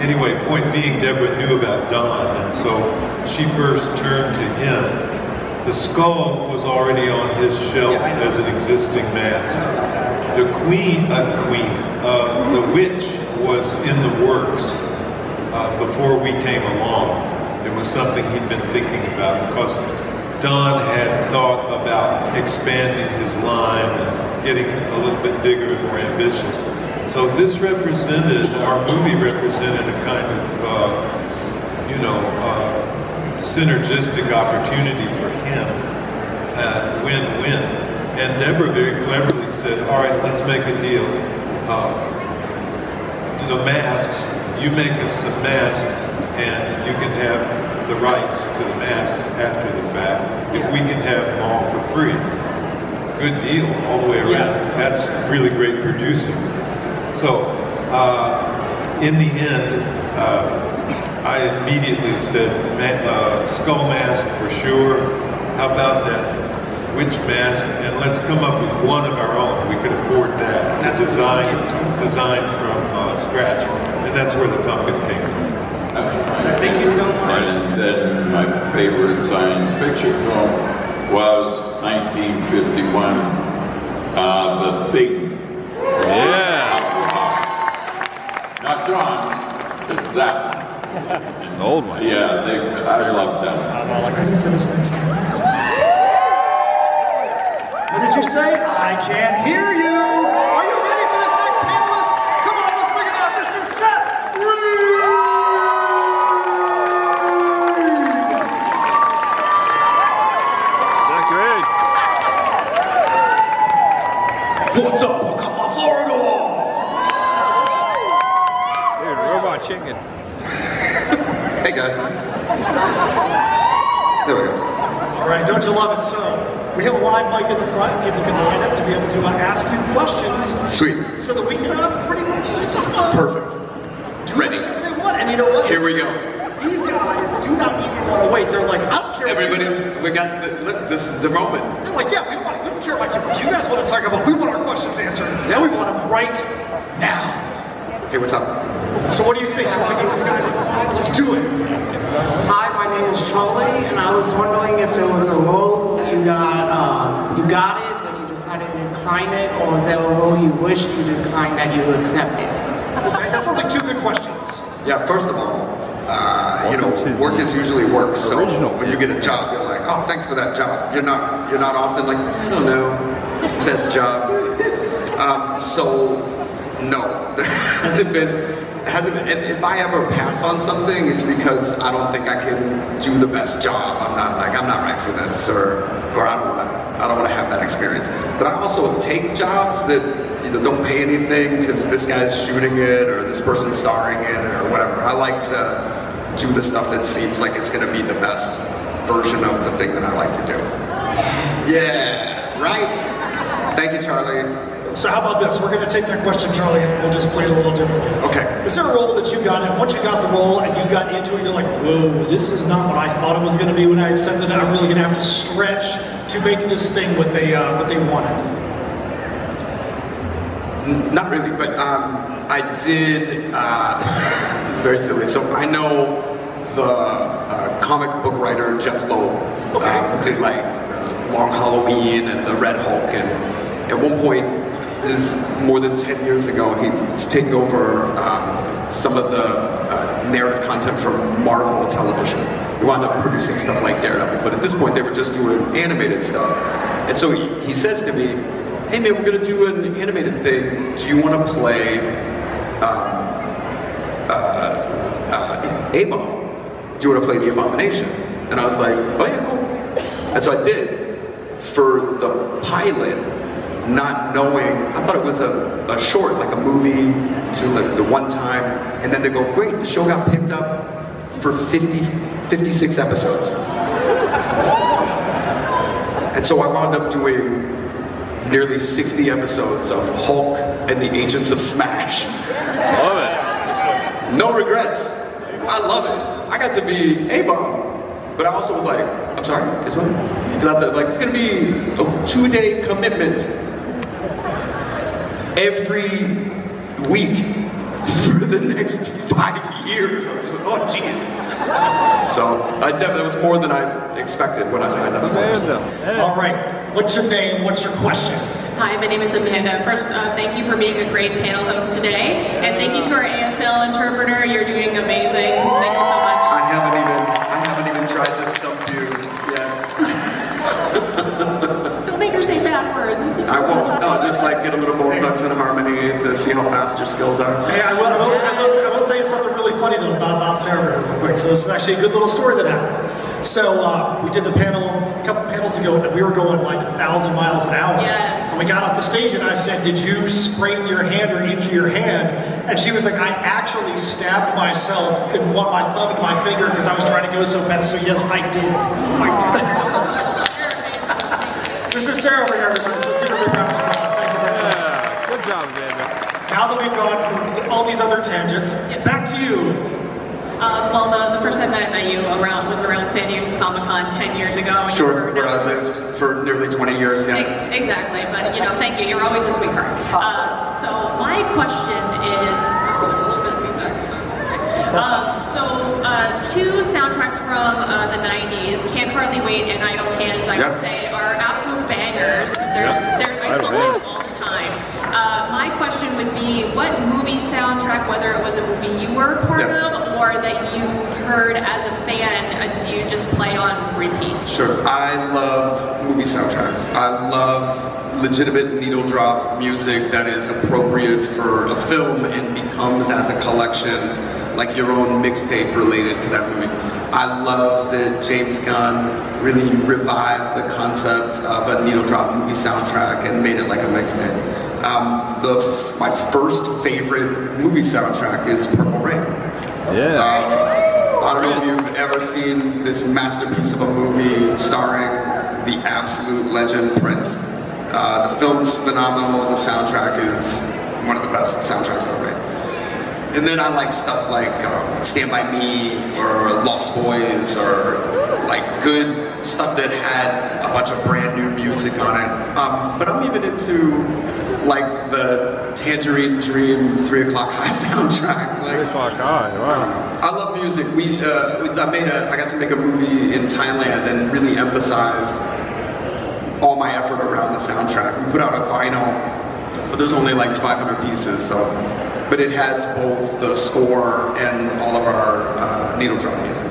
Anyway, point being, Deborah knew about Don, and so she first turned to him. The skull was already on his shelf as an existing mask. The the witch was in the works before we came along. It was something he'd been thinking about, because Don had thought about expanding his line and getting a little bit bigger and more ambitious. So this represented, our movie represented a kind of, synergistic opportunity for him, win-win. And Deborah very cleverly said, all right, let's make a deal. The masks, you make us some masks, and you can have the rights to the masks after the fact, if we can have them all for free. Good deal all the way around. Yeah. That's really great producing. So, in the end, I immediately said, skull mask for sure. How about that witch mask? And let's come up with one of our own. We could afford that. It's designed from scratch. And that's where the pumpkin came from. Thank you so much. And then my favorite science fiction film was 1951, The Thing. Yeah. Not John's, but that one. An old one. Yeah, I love them. I'm ready for this thing to last. What did you say? I can't hear you. Are you ready for this next panelist? Come on, let's bring it out, Mr. Seth Green. Seth Green. What's up, Ocala, Florida? Dude, robot chicken. Hey guys. There we go. All right, don't you love it so? We have a live mic in the front. People can line up to be able to ask you questions. Sweet. So that we can pretty much just perfect. Ready. Whatever they want. And you know what? Here we go. These guys do not even want to wait. They're like, I don't care. Everybody's, we got the, look, this is the moment. They're like, yeah, we don't care about you. What you guys want to talk about? We want our questions answered. Now we want them right now. Hey, what's up? So what do you think? Let's do it. Hi, my name is Charlie, and I was wondering if there was a role you got it, but you decided to decline it, or was there a role you wished you declined that you accepted? Okay, that sounds like two good questions. Yeah, first of all, work is usually work. So when you get a job, you're like, oh, thanks for that job. You're not often like, I don't know, that job. So no, there hasn't been if I ever pass on something, it's because I don't think I can do the best job. I'm not right for this, or I don't want to have that experience. But I also take jobs that, you know, don't pay anything because this guy's shooting it or this person's starring in it or whatever. I like to do the stuff that seems like it's going to be the best version of the thing that I like to do. Yeah, right? Thank you, Charlie. So how about this? We're going to take that question, Charlie, and we'll just play it a little differently. Okay. Is there a role that you got, and once you got the role and you got into it, you're like, whoa, this is not what I thought it was going to be when I accepted it. I'm really going to have to stretch to make this thing what they wanted. Not really, but I did. This is very silly. So I know the comic book writer Jeff Loeb, okay, who did like Long Halloween and the Red Hulk, and at one point, this is more than 10 years ago, he's taking over some of the narrative content from Marvel television. He wound up producing stuff like Daredevil, but at this point they were just doing animated stuff. And so he says to me, hey man, we're gonna do an animated thing. Do you wanna play Abom? Do you wanna play the Abomination? And I was like, oh yeah, cool. And so I did, for the pilot, not knowing, I thought it was a short, like a movie, so like the one time, and then they go, great, the show got picked up for 56 episodes. And so I wound up doing nearly 60 episodes of Hulk and the Agents of Smash. Love it. No regrets. I love it. I got to be A-bomb, but I also was like, I'm sorry, this one? Like, it's gonna be a 2-day commitment every week for the next 5 years. I was just like, oh jeez. So that was more than I expected when I signed up. Hey. All right, what's your name? What's your question? Hi, my name is Amanda. First, thank you for being a great panel host today, and thank you to our ASL interpreter. You're doing amazing. Thank you so much. I haven't even tried to stump you yet. I won't. No, just like get a little more ducks in harmony to see how fast your skills are. Hey, I will tell you something really funny though about Sarah real quick. So this is actually a good little story that happened. So we did the panel a couple panels ago, and we were going like 1,000 miles an hour. Yes. And we got off the stage, and I said, "Did you sprain your hand or injure your hand?" And she was like, "I actually stabbed myself in my thumb and my finger because I was trying to go so fast." So yes, I did. Oh my God. This is Sarah over here, everybody, so let's give her a big round of applause. Thank you very much. Yeah, good job, David. Now that we've gone through all these other tangents, back to you. Well, the first time that I met you was around San Diego Comic-Con 10 years ago. Sure, where I lived for nearly 20 years, yeah. Exactly, but you know, thank you. You're always a sweetheart. So my question is, there's a little bit of feedback. Two soundtracks from the 90s, Can't Hardly Wait and Idle Hands, I would say, are absolute bangers. I still play them all the time. My question would be, what movie soundtrack, whether it was a movie you were part of or that you heard as a fan, do you just play on repeat? Sure. I love movie soundtracks. I love legitimate needle drop music that is appropriate for a film and becomes as a collection, like your own mixtape related to that movie. I love that James Gunn really revived the concept of a needle drop movie soundtrack and made it like a mixtape. My first favorite movie soundtrack is Purple Rain. Yeah. I don't know if you've ever seen this masterpiece of a movie starring the absolute legend Prince. The film's phenomenal. The soundtrack is one of the best soundtracks ever made. And then I like stuff like Stand By Me or Lost Boys or like good stuff that had a bunch of brand new music on it. But I'm even into like the Tangerine Dream 3 O'Clock High soundtrack. Like, 3 O'Clock High, wow. I love music. I got to make a movie in Thailand and really emphasized all my effort around the soundtrack. We put out a vinyl, but there's only like 500 pieces, so. But it has both the score and all of our needle drop music.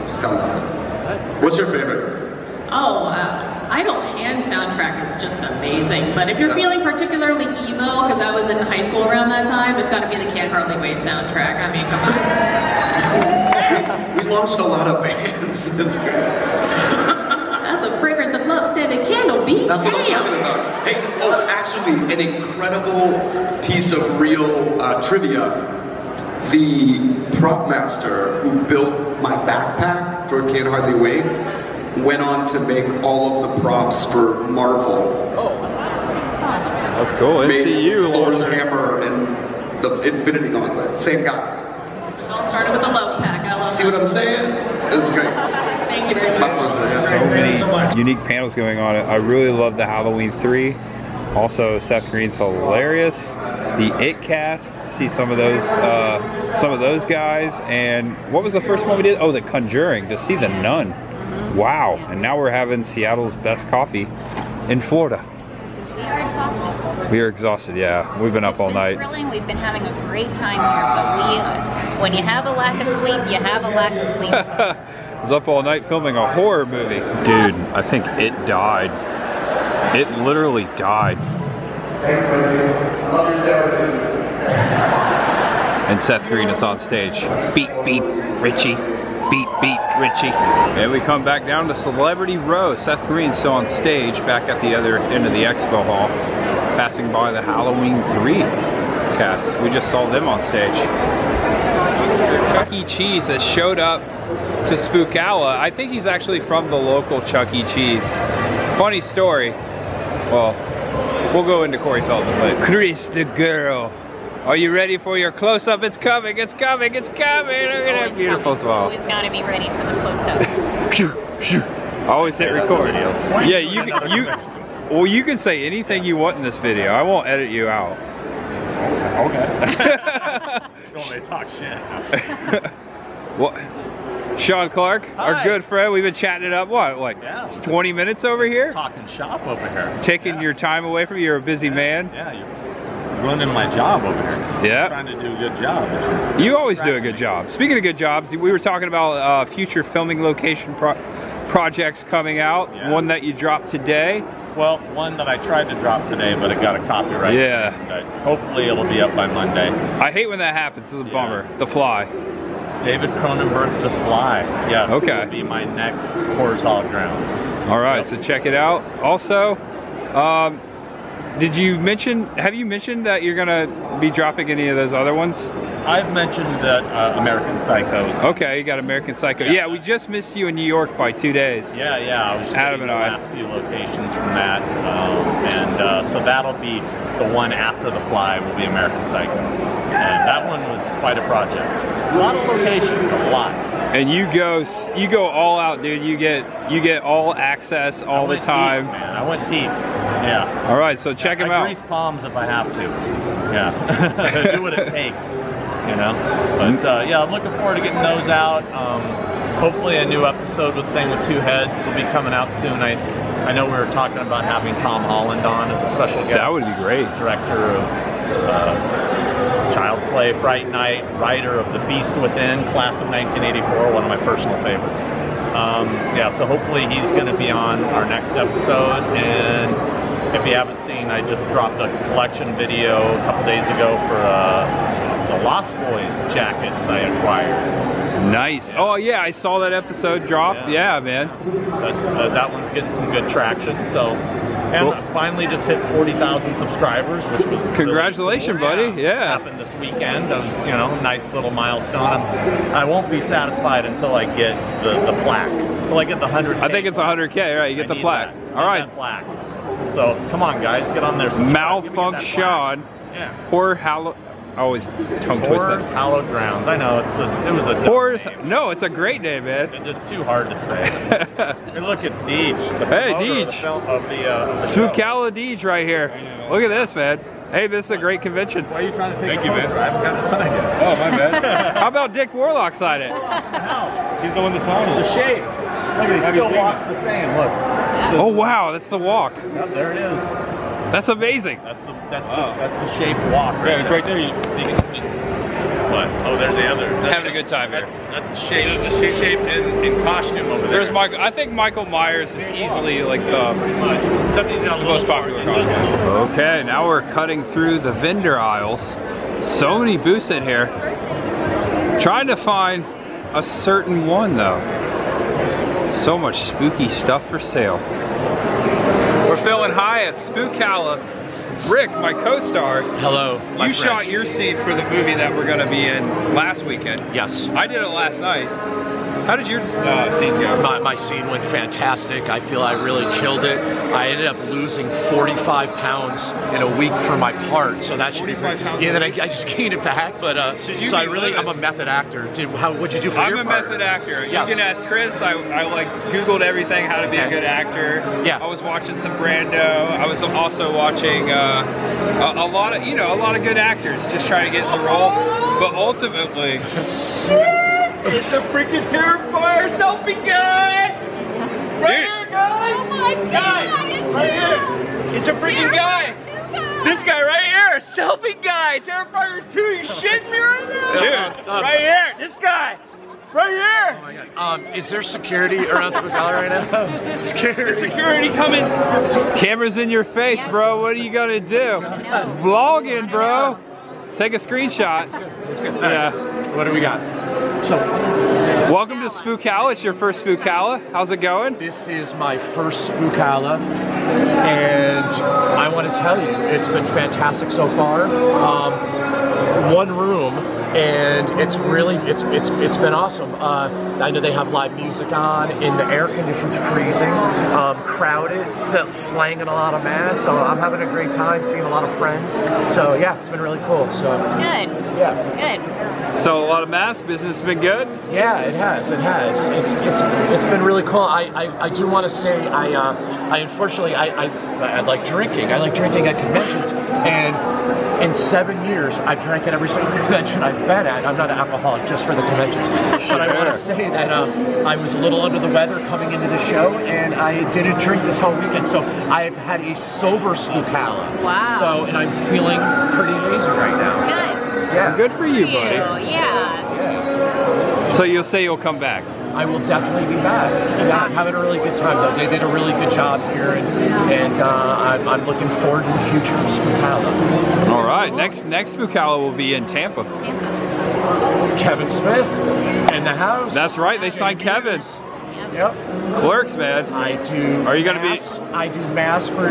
What's your favorite? Oh, Idle Hands soundtrack is just amazing, but if you're feeling particularly emo, because I was in high school around that time, it's gotta be the Can't Hardly Wait soundtrack. I mean, come on. We launched a lot of bands. That's good. That's a fragrance of love scented candle, B. That's what I'm talking about. Hey, oh, actually, an incredible piece of real trivia. The prop master who built my backpack for Can't Hardly Wait went on to make all of the props for Marvel. Oh, that's cool. MCU, Thor's hammer and the Infinity Gauntlet. Same guy. It all started with a love pack. I love what I'm saying? It's great. Thank you very much. My pleasure. So many unique panels going on. I really love the Halloween 3. Also, Seth Green's hilarious. The It Cast. See some of those guys. And what was the first one we did? Oh, The Conjuring. To see The Nun. Wow. And now we're having Seattle's best coffee in Florida. We are exhausted. We are exhausted. Yeah, we've been up all night. It's been thrilling. We've been having a great time here. But when you have a lack of sleep, you have a lack of sleep. I was up all night filming a horror movie. Dude, I think it died. It literally died. And Seth Green is on stage. Beep, beep, Richie. Beep, beep, Richie. And we come back down to Celebrity Row. Seth Green's still on stage back at the other end of the expo hall, passing by the Halloween 3 cast. We just saw them on stage. Chuck E. Cheese has showed up to Spookala. I think he's actually from the local Chuck E. Cheese. Funny story. Well, we'll go into Corey Feldman later. Chris the girl. Are you ready for your close-up? It's coming, it's coming, it's coming. Look at that beautiful smile. Always gotta be ready for the close-up. I always hit record. Yeah, you can say anything you want in this video. I won't edit you out. Okay. Don't they talk shit. What? Sean Clark, hi, our good friend. We've been chatting it up, what, like 20 minutes over here? Talking shop over here. Taking your time away from you. You're a busy man. Yeah, you're running my job over here. Yeah. Trying to do a good job. You always do a good job. Speaking of good jobs, we were talking about future filming location projects coming out. Yeah. One that you dropped today. Well, one that I tried to drop today, but it got a copyright. Yeah. Hopefully it'll be up by Monday. I hate when that happens. It's a bummer. The Fly. David Cronenberg's The Fly. Yes, okay. It will be my next Horizontal Grounds. All right, so check it out. Also, have you mentioned that you're gonna be dropping any of those other ones? I've mentioned that American Psycho's. Okay, you got American Psycho. Yeah, we just missed you in New York by 2 days. Yeah, yeah. I was just Adam and the last few locations from that, so that'll be the one after The Fly. Will be American Psycho. And that one was quite a project. A lot of locations, a lot. And you go all out, dude. You get all access all the time. Deep, man. I went deep. Yeah. All right, so check him out. I grease palms if I have to. Yeah. Do what it takes. You know. But yeah, I'm looking forward to getting those out. Hopefully, a new episode with Thing with Two Heads will be coming out soon. I know we were talking about having Tom Holland on as a special guest. That would be great. Director of. Child's Play, Fright Night, writer of The Beast Within, class of 1984, one of my personal favorites. Yeah, so hopefully he's going to be on our next episode. And if you haven't seen, I just dropped a collection video a couple days ago for the Lost Boys jackets I acquired. Nice. Yeah. Oh yeah, I saw that episode drop. Yeah, man. That's, that one's getting some good traction. So. And finally just hit 40,000 subscribers, which was congratulations, really cool. Buddy. Yeah. Happened this weekend. I was, you know, nice little milestone. I won't be satisfied until I get the plaque. Until I get the 100K. I think it's 100K, right? You get the plaque. That. All right. That plaque. So, come on guys, get on there. Malfunction. Yeah. Horror Halloween. I always tongue Horrors twisted. Hallowed Grounds. I know it was a Horrors. Name. No, it's a great name, man. It's just too hard to say. Hey, look, it's Deej. Hey, Deej. Spookala Deej right here. Look at this, man. Hey, this is a great convention. Why are you trying to take? Thank you, man. I haven't gotten to sign yet. Oh, my bad. How about Dick Warlock sign it? No, he's the one that's on it. The shave. Look, he still walks the same. Look. Oh wow, that's the walk. Oh, there it is. That's amazing. That's the shape walk. Right, it's right there. You can What? Oh, there's the other. Having a good time here. That's a shape. There's a shape in costume over there. There's Michael. I think Michael Myers is easily like the most popular costume. Okay, now we're cutting through the vendor aisles. So many booths in here. Trying to find a certain one though. So much spooky stuff for sale. We're feeling high at Spookala. Rick, my co-star. Hello, my friend. Shot your scene for the movie that we're going to be in last weekend. Yes. I did it last night. How did your scene go? My scene went fantastic. I feel I really killed it. I ended up losing 45 pounds in a week for my part, so that should be great. Yeah, then I just gained it back, but so I really, I'm a method actor. What'd you do for your part? I'm a method actor. Yes. You can ask Chris. I like Googled everything, how to be a good actor. Yeah. I was watching some Brando. I was also watching a lot of, a lot of good actors just trying to get in the role, but ultimately. It's a freaking terrifier selfie gun! Right here, guys! Oh my god! It's a freaking guy! This guy right here! Selfie guy! Terrifier 2! You shitting me right now? Dude! Right here! This guy! Right here! Oh my god. Is there security around Spookala right now? Security coming! Camera's in your face, bro. What are you gonna do? Vlogging, bro! Take a screenshot. It's good. Yeah. What do we got? So, welcome to Spookala. It's your first Spookala. How's it going? This is my first Spookala, and I want to tell you, it's been fantastic so far. One room, and it's really, it's been awesome. I know they have live music on, and the air condition's freezing, crowded, slanging a lot of masks. So I'm having a great time, seeing a lot of friends. So yeah, it's been really cool. So good. Yeah. Good. So a lot of mask business has been good. Yeah, it has. It has. It's been really cool. I do want to say I unfortunately I like drinking. I like drinking at conventions, and in 7 years I've drank at every single convention I've been at. I'm not an alcoholic just for the conventions. But I want to say that I was a little under the weather coming into the show, and I didn't drink this whole weekend, so I've had a sober Spookala. Wow. So, and I'm feeling pretty amazing right now. So, good. Yeah. Good for you, buddy. Yeah. So you'll say you'll come back? I will definitely be back. Yeah, I'm having a really good time though. They did a really good job here, and I'm looking forward to the future of Spookala. All right, cool. next Spookala will be in Tampa. Kevin Smith in the house. That's right. They signed Kevin. Yep. Clerks, man. Are you gonna be? I do mass for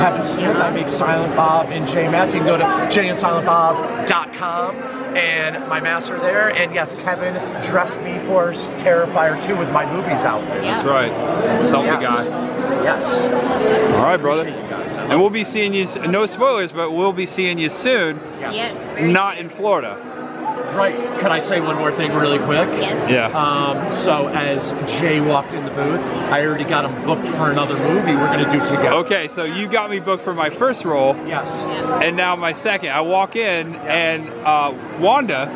Kevin Smith. I make Silent Bob and Jay Mass. You can go to jayandsilentbob.com, and my masks are there. And yes, Kevin dressed me for Terrifier 2 with my movies outfit. Yeah. That's right. Selfie guy. Yes. All right, brother. And we'll be seeing you. No spoilers, but we'll be seeing you soon. Yes. Not in Florida. Right, can I say one more thing really quick? Yeah. So as Jay walked in the booth, I already got him booked for another movie we're gonna do together. Okay, so you got me booked for my first role. Yes. And now my second. I walk in and Wanda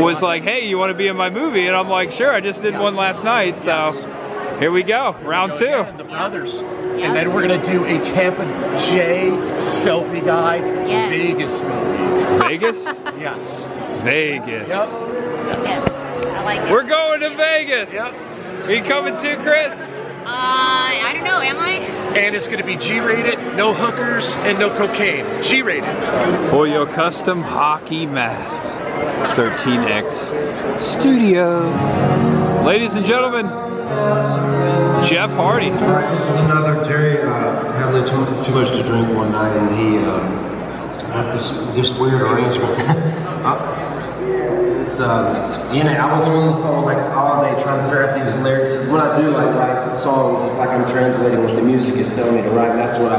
was like, hey, you wanna be in my movie? And I'm like, sure, I just did one last night, so here we go, round two. Again, the brothers. And then we're gonna do a Tampa Jay selfie guy Vegas movie. Vegas? Yes. Vegas. Yep. Yes. I like it. We're going to Vegas. Yep. Are you coming too, Chris? I don't know, am I? And it's gonna be G-rated, no hookers, and no cocaine. G-rated. For your custom hockey masks. 13X Studios. Ladies and gentlemen, Jeff Hardy. This is another Jerry had too much to drink one night, and he had this weird arrangement. I was on the phone like all day trying to figure out these lyrics. This is what I do, like write songs. It's like I'm translating what the music is telling me to write. That's what I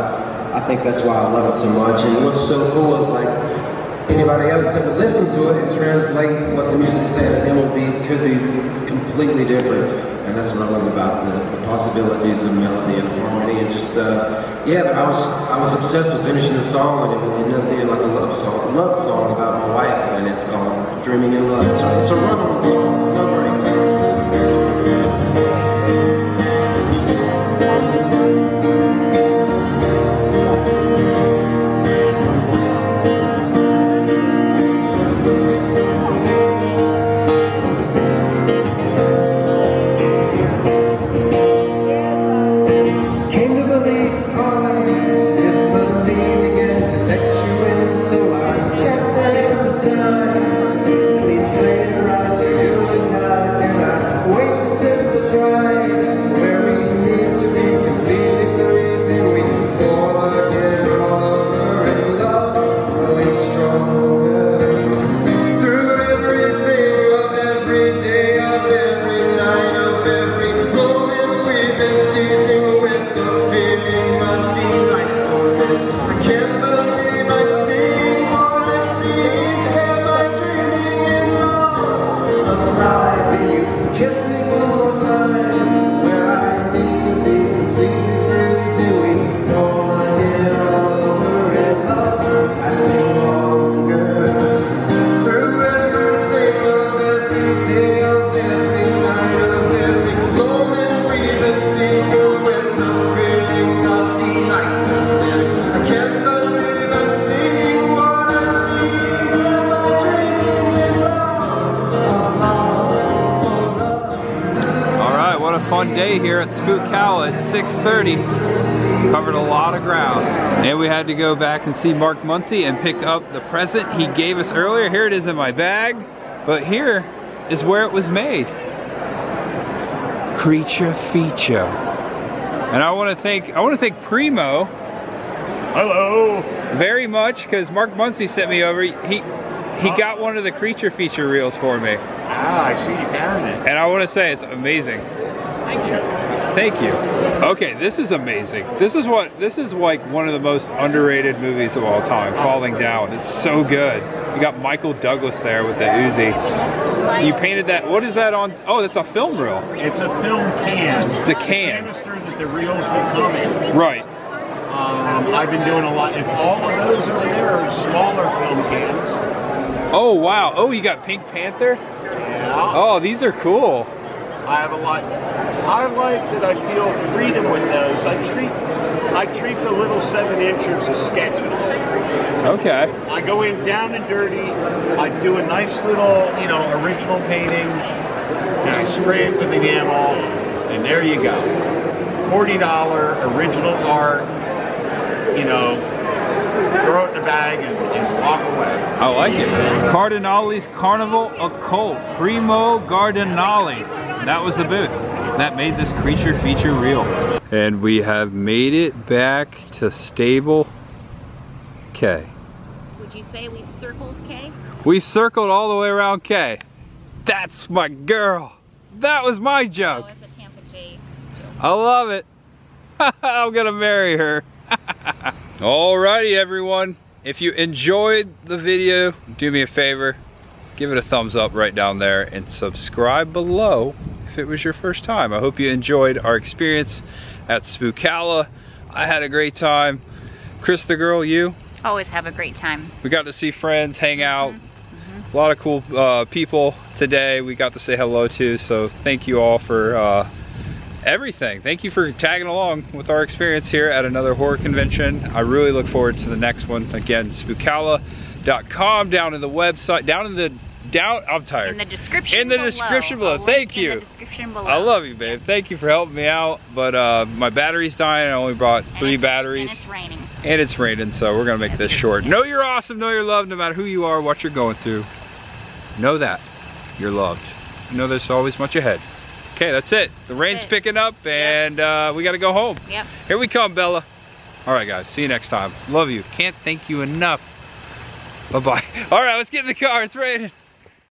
think. That's why I love it so much. And what's so cool is like, anybody else could listen to it and translate what the music said, and it could be completely different. And that's what I love about the possibilities of melody and harmony. And just but I was obsessed with finishing the song, and it ended up being like a love song about my wife, and it's called "Dreaming in Love." It's a run-on. Day here at Spookala at 6:30. Covered a lot of ground. And we had to go back and see Mark Muncy and pick up the present he gave us earlier. Here it is in my bag, but here is where it was made. Creature feature. And I want to thank Primo. Hello. Very much, because Mark Muncy sent me over. He got one of the creature feature reels for me. Ah, I see you found it. And I want to say it's amazing. Thank you. Thank you. Okay, this is amazing. This is like one of the most underrated movies of all time, Falling Down. It's so good. You got Michael Douglas there with the Uzi. You painted that, what is that on? Oh, that's a film reel. It's a film can. It's a can. The canister that the reels will come in. Right. I've been doing a lot. If all of those over there are smaller film cans. Oh, wow. Oh, you got Pink Panther? Yeah. Oh, these are cool. I have a lot. I like that I feel freedom with those. I treat the little 7 inchers as sketches. Okay. I go in down and dirty. I do a nice little, you know, original painting. And I spray it with enamel, and there you go. $40 original art. You know. Throw it in a bag and walk away. I like it. Cardinale's Carnival Occult. Primo Cardinale. That was the booth that made this creature feature real. And we have made it back to stable K. Would you say we've circled K? We circled all the way around K. That's my girl. That was my joke. That was a Tampa Jay joke. I love it. I'm gonna marry her. Alrighty everyone, if you enjoyed the video, do me a favor, give it a thumbs up right down there and subscribe below if it was your first time. I hope you enjoyed our experience at Spookala. I had a great time. Chris the girl, you? Always have a great time. We got to see friends, hang out, a lot of cool people today we got to say hello to, so thank you all for everything. Thank you for tagging along with our experience here at another horror convention. I really look forward to the next one. Again, spookala.com down in the website, I'm tired. In the description below. Thank you. I love you, babe. Thank you for helping me out, but my battery's dying. I only brought 3 batteries. And it's raining. So we're going to make this short. Know you're awesome. Know you're loved no matter who you are, what you're going through. Know that. You're loved. You know there's always much ahead. Okay, that's it. The rain's picking up and we gotta go home. Yep. Here we come, Bella. All right, guys, see you next time. Love you. Can't thank you enough. Bye-bye. All right, let's get in the car. It's raining.